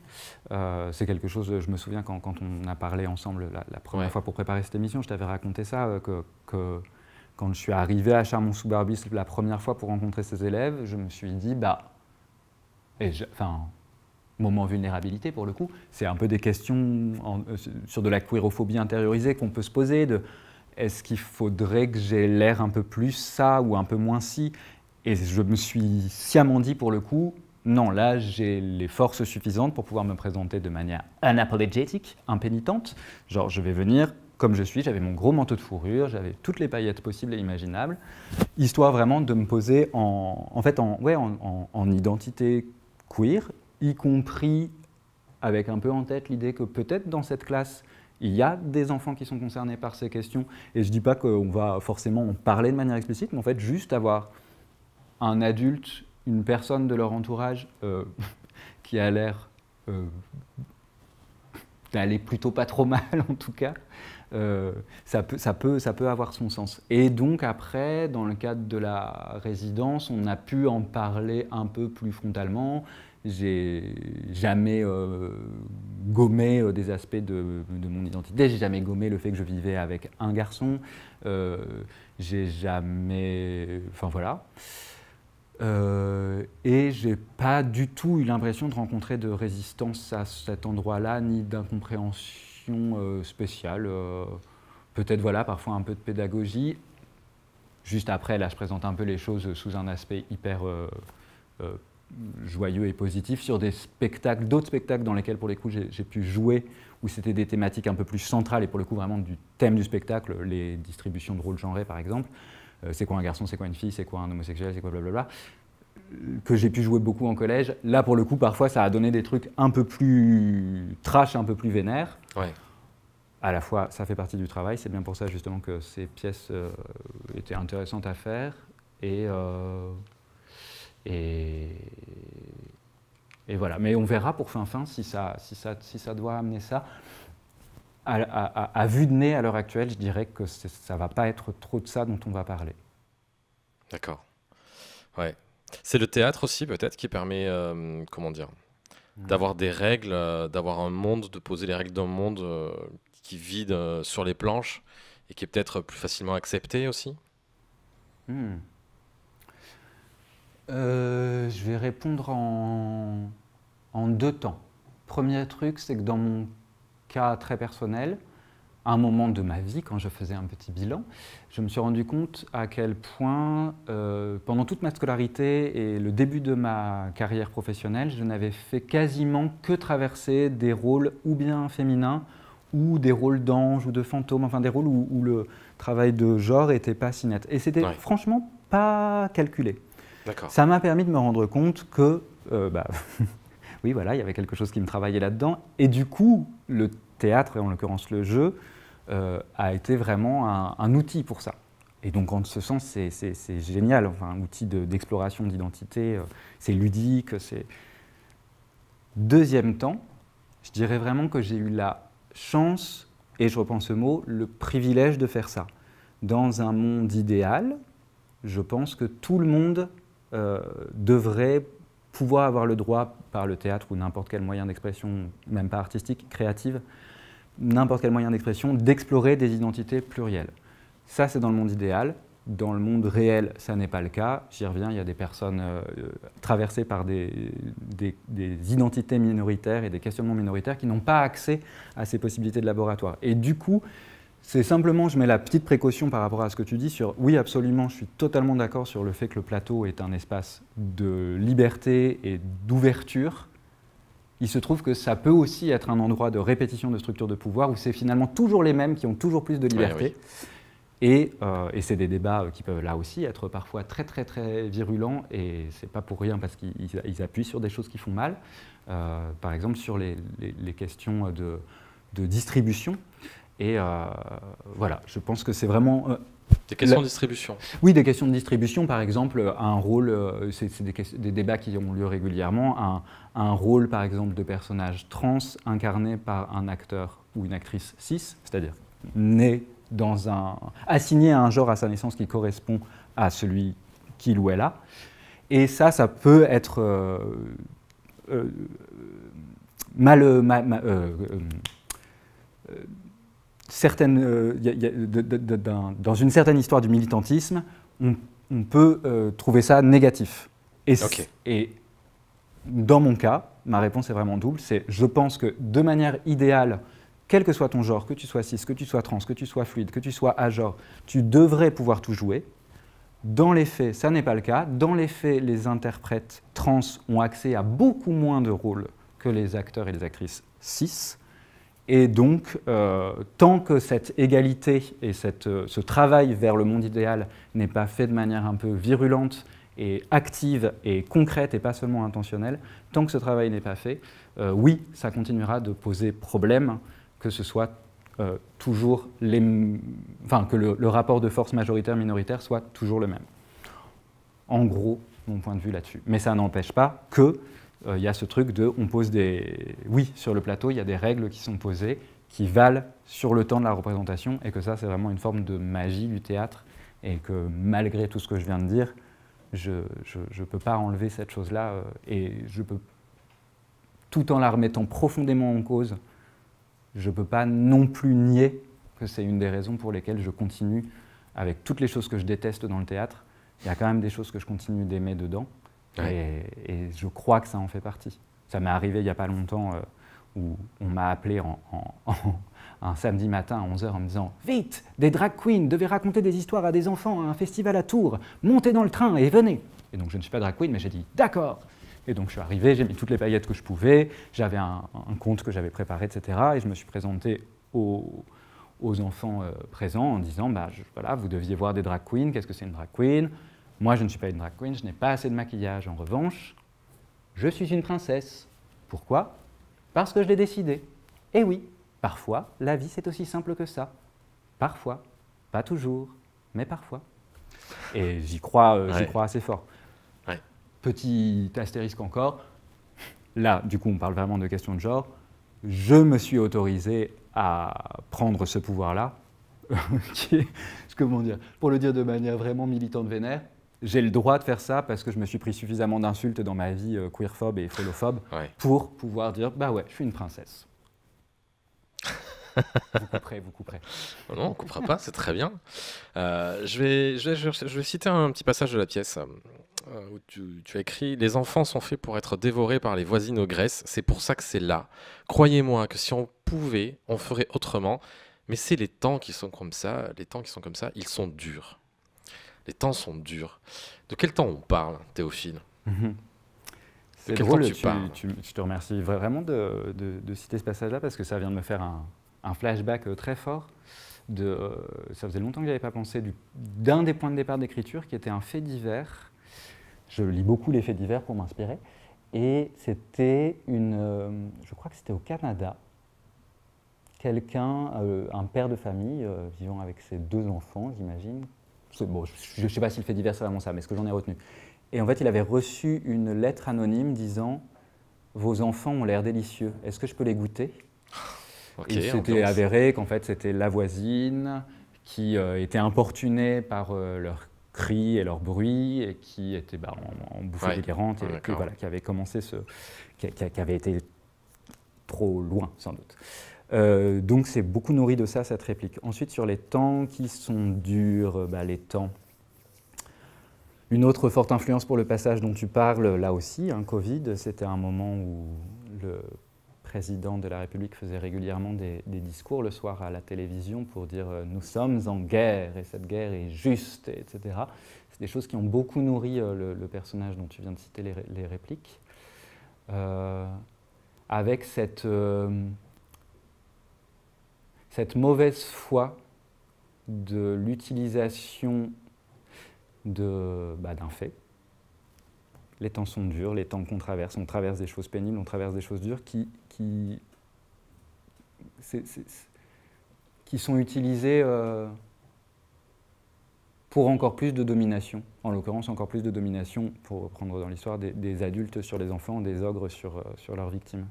C'est quelque chose, je me souviens, quand on a parlé ensemble la première fois pour préparer cette émission, je t'avais raconté ça, que quand je suis arrivé à Charmont-sous-Barbuise la première fois pour rencontrer ses élèves, je me suis dit, moment vulnérabilité, pour le coup, c'est un peu des questions sur de la queerophobie intériorisée qu'on peut se poser, est-ce qu'il faudrait que j'ai l'air un peu plus ça ou un peu moins ci? Et je me suis sciemment dit, pour le coup, non, là, j'ai les forces suffisantes pour pouvoir me présenter de manière unapologétique, impénitente. Genre, je vais venir comme je suis, j'avais mon gros manteau de fourrure, j'avais toutes les paillettes possibles et imaginables, histoire vraiment de me poser en identité queer, y compris avec un peu en tête l'idée que peut-être dans cette classe, il y a des enfants qui sont concernés par ces questions. Et je ne dis pas qu'on va forcément en parler de manière explicite, mais en fait, juste avoir un adulte, une personne de leur entourage qui a l'air d'aller plutôt pas trop mal, en tout cas, ça peut avoir son sens. Et donc après, dans le cadre de la résidence, on a pu en parler un peu plus frontalement. J'ai jamais gommé des aspects de mon identité, j'ai jamais gommé le fait que je vivais avec un garçon, j'ai jamais... Enfin voilà. Et j'ai pas du tout eu l'impression de rencontrer de résistance à cet endroit-là, ni d'incompréhension spéciale. Peut-être, voilà, parfois un peu de pédagogie. Juste après, là, je présente un peu les choses sous un aspect hyper... joyeux et positif, sur des spectacles, d'autres spectacles dans lesquels, pour les coups, j'ai pu jouer, où c'était des thématiques un peu plus centrales, et pour le coup, vraiment du thème du spectacle, les distributions de rôles genrés, par exemple. C'est quoi un garçon, c'est quoi une fille, c'est quoi un homosexuel, c'est quoi blablabla, que j'ai pu jouer beaucoup en collège. Là, pour le coup, parfois, ça a donné des trucs un peu plus trash, un peu plus vénères. Ouais. À la fois, ça fait partie du travail, c'est bien pour ça, justement, que ces pièces étaient intéressantes à faire, et voilà. Mais on verra pour Fin si ça doit amener ça. À vue de nez, à l'heure actuelle, je dirais que ça ne va pas être trop de ça dont on va parler. D'accord. Ouais. C'est le théâtre aussi, peut-être, qui permet, comment dire, d'avoir des règles, d'avoir un monde, de poser les règles d'un monde qui vide sur les planches et qui est peut-être plus facilement accepté aussi. Je vais répondre en deux temps. Premier truc, c'est que dans mon cas très personnel, à un moment de ma vie, quand je faisais un petit bilan, je me suis rendu compte à quel point, pendant toute ma scolarité et le début de ma carrière professionnelle, je n'avais fait quasiment que traverser des rôles ou bien féminins, ou des rôles d'ange ou de fantôme, enfin des rôles où le travail de genre n'était pas si net. Et c'était franchement pas calculé. Ça m'a permis de me rendre compte que, oui, voilà, il y avait quelque chose qui me travaillait là-dedans. Et du coup, le théâtre, et en l'occurrence le jeu, a été vraiment un outil pour ça. Et donc, en ce sens, c'est génial. Enfin, un outil d'exploration d'identité, c'est ludique, Deuxième temps, je dirais vraiment que j'ai eu la chance, et je reprends ce mot, le privilège de faire ça. Dans un monde idéal, je pense que tout le monde devrait pouvoir avoir le droit, par le théâtre ou n'importe quel moyen d'expression, même pas artistique, créative, n'importe quel moyen d'expression, d'explorer des identités plurielles. Ça, c'est dans le monde idéal. Dans le monde réel, ça n'est pas le cas. J'y reviens, il y a des personnes traversées par des identités minoritaires et des questionnements minoritaires qui n'ont pas accès à ces possibilités de laboratoire. Et du coup, c'est simplement, je mets la petite précaution par rapport à ce que tu dis sur, oui, absolument, je suis totalement d'accord sur le fait que le plateau est un espace de liberté et d'ouverture. Il se trouve que ça peut aussi être un endroit de répétition de structures de pouvoir où c'est finalement toujours les mêmes qui ont toujours plus de liberté. Oui, oui. Et c'est des débats qui peuvent là aussi être parfois très virulents, et c'est pas pour rien parce qu'ils appuient sur des choses qui font mal, par exemple sur les questions de distribution. Et voilà, je pense que c'est vraiment... des questions de distribution. Oui, des questions de distribution, par exemple, un rôle, c'est des débats qui ont lieu régulièrement, un rôle, par exemple, de personnage trans incarné par un acteur ou une actrice cis, c'est-à-dire né dans un... assigné à un genre à sa naissance qui correspond à celui qu'il ou elle a. Et ça, ça peut être dans une certaine histoire du militantisme, on peut trouver ça négatif. Et, okay. Et dans mon cas, ma réponse est vraiment double, c'est je pense que de manière idéale, quel que soit ton genre, que tu sois cis, que tu sois trans, que tu sois fluide, que tu sois à-genre, tu devrais pouvoir tout jouer. Dans les faits, ça n'est pas le cas. Dans les faits, les interprètes trans ont accès à beaucoup moins de rôles que les acteurs et les actrices cis. Et donc, tant que cette égalité et ce travail vers le monde idéal n'est pas fait de manière un peu virulente et active et concrète et pas seulement intentionnelle, tant que ce travail n'est pas fait, oui, ça continuera de poser problème, que ce soit toujours que le rapport de force majoritaire-minoritaire soit toujours le même. En gros, mon point de vue là-dessus. Mais ça n'empêche pas que il y a ce truc de, on pose des... Oui, sur le plateau, il y a des règles qui sont posées, qui valent sur le temps de la représentation, et que ça, c'est vraiment une forme de magie du théâtre, et que malgré tout ce que je viens de dire, je peux pas enlever cette chose-là, et je peux, tout en la remettant profondément en cause, je peux pas non plus nier que c'est une des raisons pour lesquelles je continue, avec toutes les choses que je déteste dans le théâtre, il y a quand même des choses que je continue d'aimer dedans. Et je crois que ça en fait partie. Ça m'est arrivé il n'y a pas longtemps où on m'a appelé un samedi matin à 11h en me disant « Vite, des drag queens devaient raconter des histoires à des enfants à un festival à Tours. Montez dans le train et venez !» Et donc je ne suis pas drag queen, mais j'ai dit « D'accord !» Et donc je suis arrivé, j'ai mis toutes les paillettes que je pouvais, j'avais un conte que j'avais préparé, etc. Et je me suis présenté aux enfants présents en disant bah, « Voilà, vous deviez voir des drag queens, qu'est-ce que c'est une drag queen ?» Moi, je ne suis pas une drag queen, je n'ai pas assez de maquillage. En revanche, je suis une princesse. Pourquoi? Parce que je l'ai décidé. Et oui, parfois, la vie, c'est aussi simple que ça. Parfois, pas toujours, mais parfois. Et j'y crois assez fort. Ouais. Petit astérisque encore. Là, du coup, on parle vraiment de questions de genre. Je me suis autorisé à prendre ce pouvoir-là. Qui est, comment dire, pour le dire de manière vraiment militante vénère, j'ai le droit de faire ça parce que je me suis pris suffisamment d'insultes dans ma vie queerphobe et folophobe pour pouvoir dire « bah ouais, je suis une princesse ». Vous couperez, vous couperez. Non, on ne coupera pas, c'est très bien. Je vais citer un petit passage de la pièce où tu as écrit « Les enfants sont faits pour être dévorés par les voisines ogresses, c'est pour ça que c'est là. Croyez-moi que si on pouvait, on ferait autrement. Mais c'est les temps qui sont comme ça, les temps qui sont comme ça, ils sont durs. Les temps sont durs. De quel temps on parle, Théophile? C'est drôle, je te remercie vraiment de citer ce passage-là, parce que ça vient de me faire un flashback très fort. Ça faisait longtemps que je n'avais pas pensé d'un des points de départ d'écriture, qui était un fait divers. Je lis beaucoup les faits divers pour m'inspirer. Et c'était je crois que c'était au Canada. Quelqu'un, un père de famille, vivant avec ses deux enfants, j'imagine. Bon, je ne sais pas s'il fait divers, c'est vraiment ça, mais ce que j'en ai retenu. Et en fait, il avait reçu une lettre anonyme disant vos enfants ont l'air délicieux, est-ce que je peux les goûter? Okay, il s'était avéré qu'en fait c'était la voisine qui était importunée par leurs cris et leurs bruits et qui était en bouffée délirante et que, voilà, qui avait commencé ce... qui avait été trop loin sans doute. Donc c'est beaucoup nourri de ça, cette réplique. Ensuite, sur les temps qui sont durs, les temps... Une autre forte influence pour le passage dont tu parles, là aussi, Covid, c'était un moment où le président de la République faisait régulièrement des discours le soir à la télévision pour dire « nous sommes en guerre et cette guerre est juste », etc. C'est des choses qui ont beaucoup nourri le personnage dont tu viens de citer les répliques. Avec cette mauvaise foi de l'utilisation d'un fait. Les temps sont durs, les temps qu'on traverse, on traverse des choses pénibles, on traverse des choses dures qui sont utilisées pour encore plus de domination, en l'occurrence encore plus de domination, pour reprendre dans l'histoire, des adultes sur les enfants, des ogres sur leurs victimes.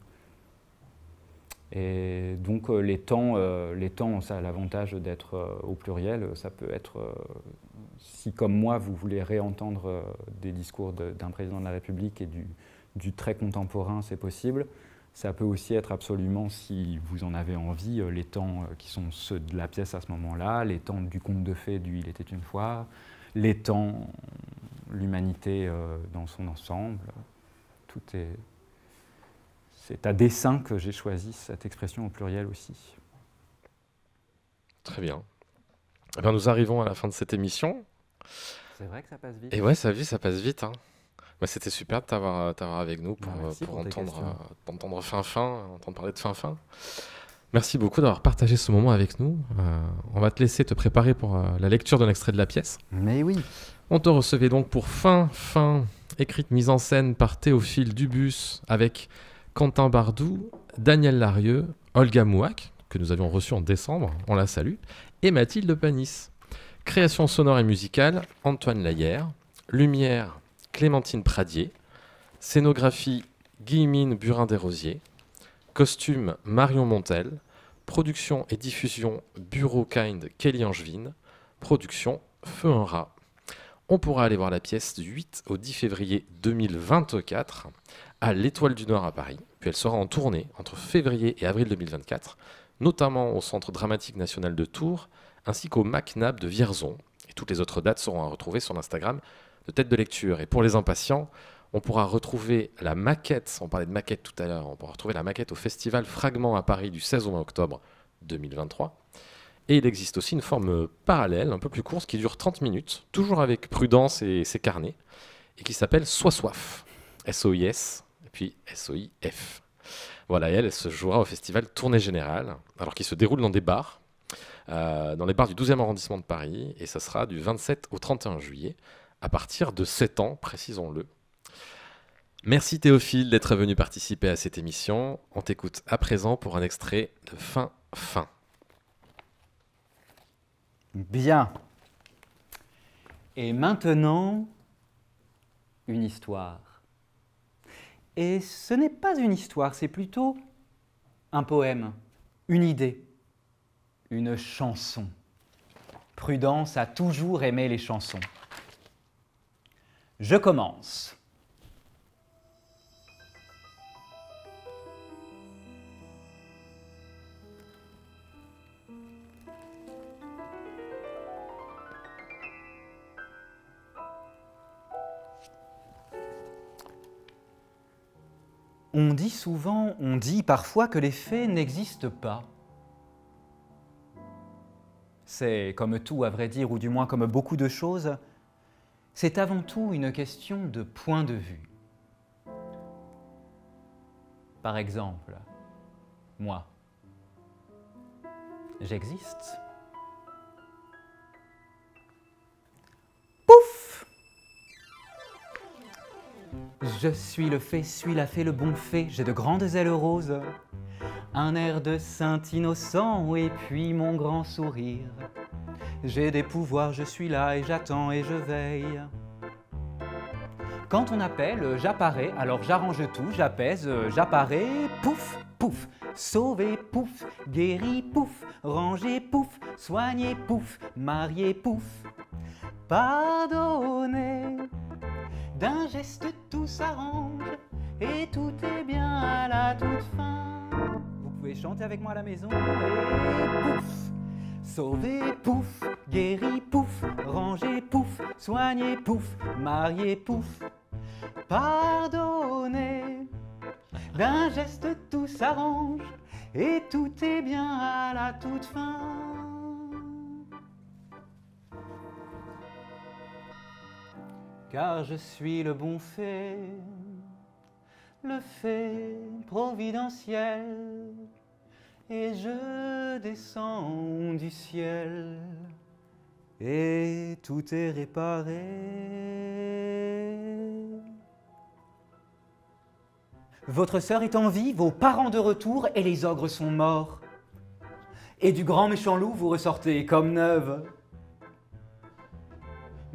Et donc les temps, ça a l'avantage d'être au pluriel, ça peut être... Si, comme moi, vous voulez réentendre des discours d'un président de la République et du très contemporain, c'est possible. Ça peut aussi être absolument, si vous en avez envie, les temps qui sont ceux de la pièce à ce moment-là, les temps du conte de fées du « Il était une fois », les temps, l'humanité dans son ensemble. Tout est... C'est à dessein que j'ai choisi cette expression au pluriel aussi. Très bien. Eh bien, nous arrivons à la fin de cette émission. C'est vrai que ça passe vite. Et ouais, ça passe vite. Hein. Bah, c'était super de t'avoir avec nous pour entendre Fin, entendre parler de Fin. Merci beaucoup d'avoir partagé ce moment avec nous. On va te laisser te préparer pour la lecture d'un extrait de la pièce. Mais oui. On te recevait donc pour Fin, écrite mise en scène par Théophile Dubus avec Quentin Bardou, Daniel Larrieu, Olga Mouac, que nous avions reçu en décembre, on la salue, et Mathilde Panis. Création sonore et musicale, Antoine Laillère. Lumière, Clémentine Pradier. Scénographie, Guillemine Burin-des-Rosiers. Costume, Marion Montel. Production et diffusion, Bureau Kind, Kelly Angevin. Production, Feu un rat. On pourra aller voir la pièce du 8 au 10 février 2024 à l'Étoile du Nord à Paris, puis elle sera en tournée entre février et avril 2024, notamment au Centre Dramatique National de Tours, ainsi qu'au MacNab de Vierzon. Et toutes les autres dates seront à retrouver sur l'Instagram de Têtes de Lecture. Et pour les impatients, on pourra retrouver la maquette, on parlait de maquette tout à l'heure, on pourra retrouver la maquette au Festival Fragment à Paris du 16 au 20 octobre 2023. Et il existe aussi une forme parallèle, un peu plus courte, qui dure 30 minutes, toujours avec Prudence et ses carnets, et qui s'appelle Sois Soif, S-O-I-S, et puis S-O-I-F. Voilà, et elle se jouera au festival Tournée Générale, alors qu'il se déroule dans des bars, du 12e arrondissement de Paris, et ça sera du 27 au 31 juillet, à partir de 7 ans, précisons-le. Merci Théophile d'être venu participer à cette émission. On t'écoute à présent pour un extrait de Fin. Bien. Et maintenant, une histoire. Et ce n'est pas une histoire, c'est plutôt un poème, une idée, une chanson. Prudence a toujours aimé les chansons. Je commence. On dit parfois que les faits n'existent pas. C'est comme tout, à vrai dire, ou du moins comme beaucoup de choses, c'est avant tout une question de point de vue. Par exemple, moi, j'existe. Je suis le fée, suis la fée, le bon fée, j'ai de grandes ailes roses, un air de saint innocent et puis mon grand sourire. J'ai des pouvoirs, je suis là et j'attends et je veille. Quand on appelle, j'apparais, alors j'arrange tout, j'apaise, j'apparais, pouf, pouf. Sauver, pouf, guérir, pouf, ranger, pouf, soigner, pouf, marier, pouf. Pardonner, d'un geste tout s'arrange et tout est bien à la toute fin. Vous pouvez chanter avec moi à la maison. Et pouf. Sauver, pouf, guérir, pouf, ranger, pouf, soigner, pouf, marier, pouf. Pardonner, d'un geste tout s'arrange et tout est bien à la toute fin. Car je suis le bon fait, le fait providentiel, et je descends du ciel, et tout est réparé. Votre sœur est en vie, vos parents de retour, et les ogres sont morts. Et du grand méchant loup, vous ressortez comme neuve.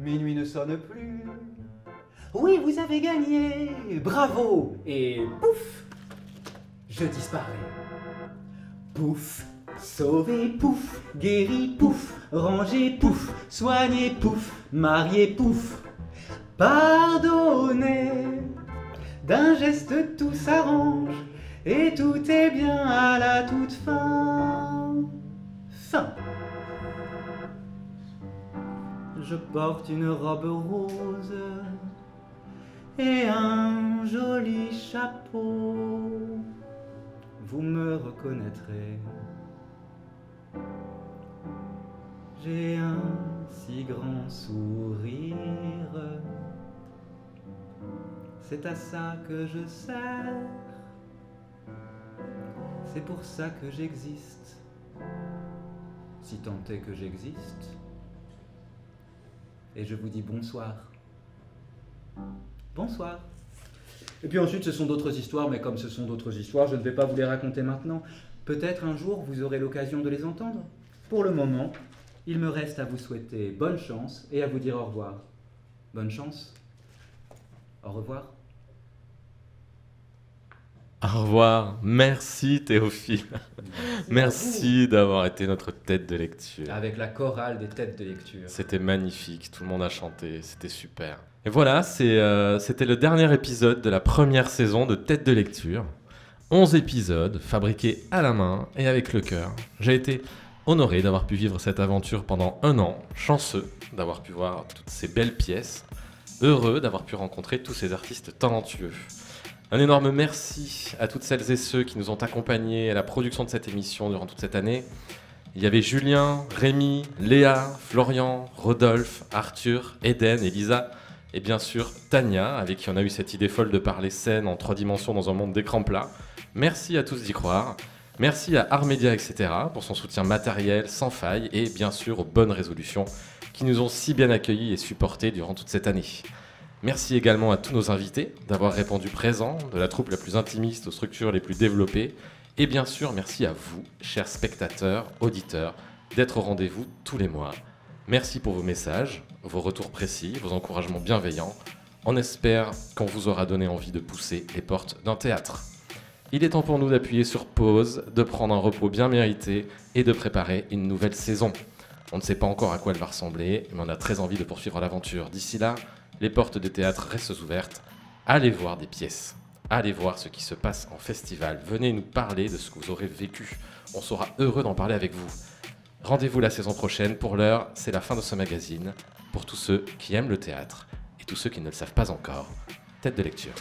Minuit ne sonne plus. Oui, vous avez gagné, bravo, et pouf, je disparais. Pouf, sauver, pouf, guérir, pouf, ranger, pouf, soigner, pouf, marier, pouf. Pardonner, d'un geste tout s'arrange et tout est bien à la toute fin. Fin. Je porte une robe rose et un joli chapeau. Vous me reconnaîtrez. J'ai un si grand sourire. C'est à ça que je sers. C'est pour ça que j'existe. Si tant est que j'existe. Et je vous dis bonsoir. Bonsoir. Et puis ensuite, ce sont d'autres histoires, mais comme ce sont d'autres histoires, je ne vais pas vous les raconter maintenant. Peut-être un jour, vous aurez l'occasion de les entendre. Pour le moment, il me reste à vous souhaiter bonne chance et à vous dire au revoir. Bonne chance. Au revoir. Au revoir. Merci Théophile. Merci d'avoir été notre tête de lecture. Avec la chorale des têtes de lecture. C'était magnifique, tout le monde a chanté, c'était super. Et voilà, c'était le dernier épisode de la première saison de Têtes de Lecture. 11 épisodes fabriqués à la main et avec le cœur. J'ai été honoré d'avoir pu vivre cette aventure pendant un an, chanceux d'avoir pu voir toutes ces belles pièces, heureux d'avoir pu rencontrer tous ces artistes talentueux. Un énorme merci à toutes celles et ceux qui nous ont accompagnés à la production de cette émission durant toute cette année. Il y avait Julien, Rémi, Léa, Florian, Rodolphe, Arthur, Eden, Elisa... Et bien sûr, Tania, avec qui on a eu cette idée folle de parler scène en 3 dimensions dans un monde d'écran plat. Merci à tous d'y croire. Merci à Artmedia, etc. pour son soutien matériel, sans faille, et bien sûr aux bonnes résolutions qui nous ont si bien accueillis et supportés durant toute cette année. Merci également à tous nos invités d'avoir répondu présent, de la troupe la plus intimiste aux structures les plus développées. Et bien sûr, merci à vous, chers spectateurs, auditeurs, d'être au rendez-vous tous les mois. Merci pour vos messages, vos retours précis, vos encouragements bienveillants. On espère qu'on vous aura donné envie de pousser les portes d'un théâtre. Il est temps pour nous d'appuyer sur pause, de prendre un repos bien mérité et de préparer une nouvelle saison. On ne sait pas encore à quoi elle va ressembler, mais on a très envie de poursuivre l'aventure. D'ici là, les portes des théâtres restent ouvertes. Allez voir des pièces, allez voir ce qui se passe en festival. Venez nous parler de ce que vous aurez vécu. On sera heureux d'en parler avec vous. Rendez-vous la saison prochaine. Pour l'heure, c'est la fin de ce magazine. Pour tous ceux qui aiment le théâtre et tous ceux qui ne le savent pas encore, Têtes de Lecture.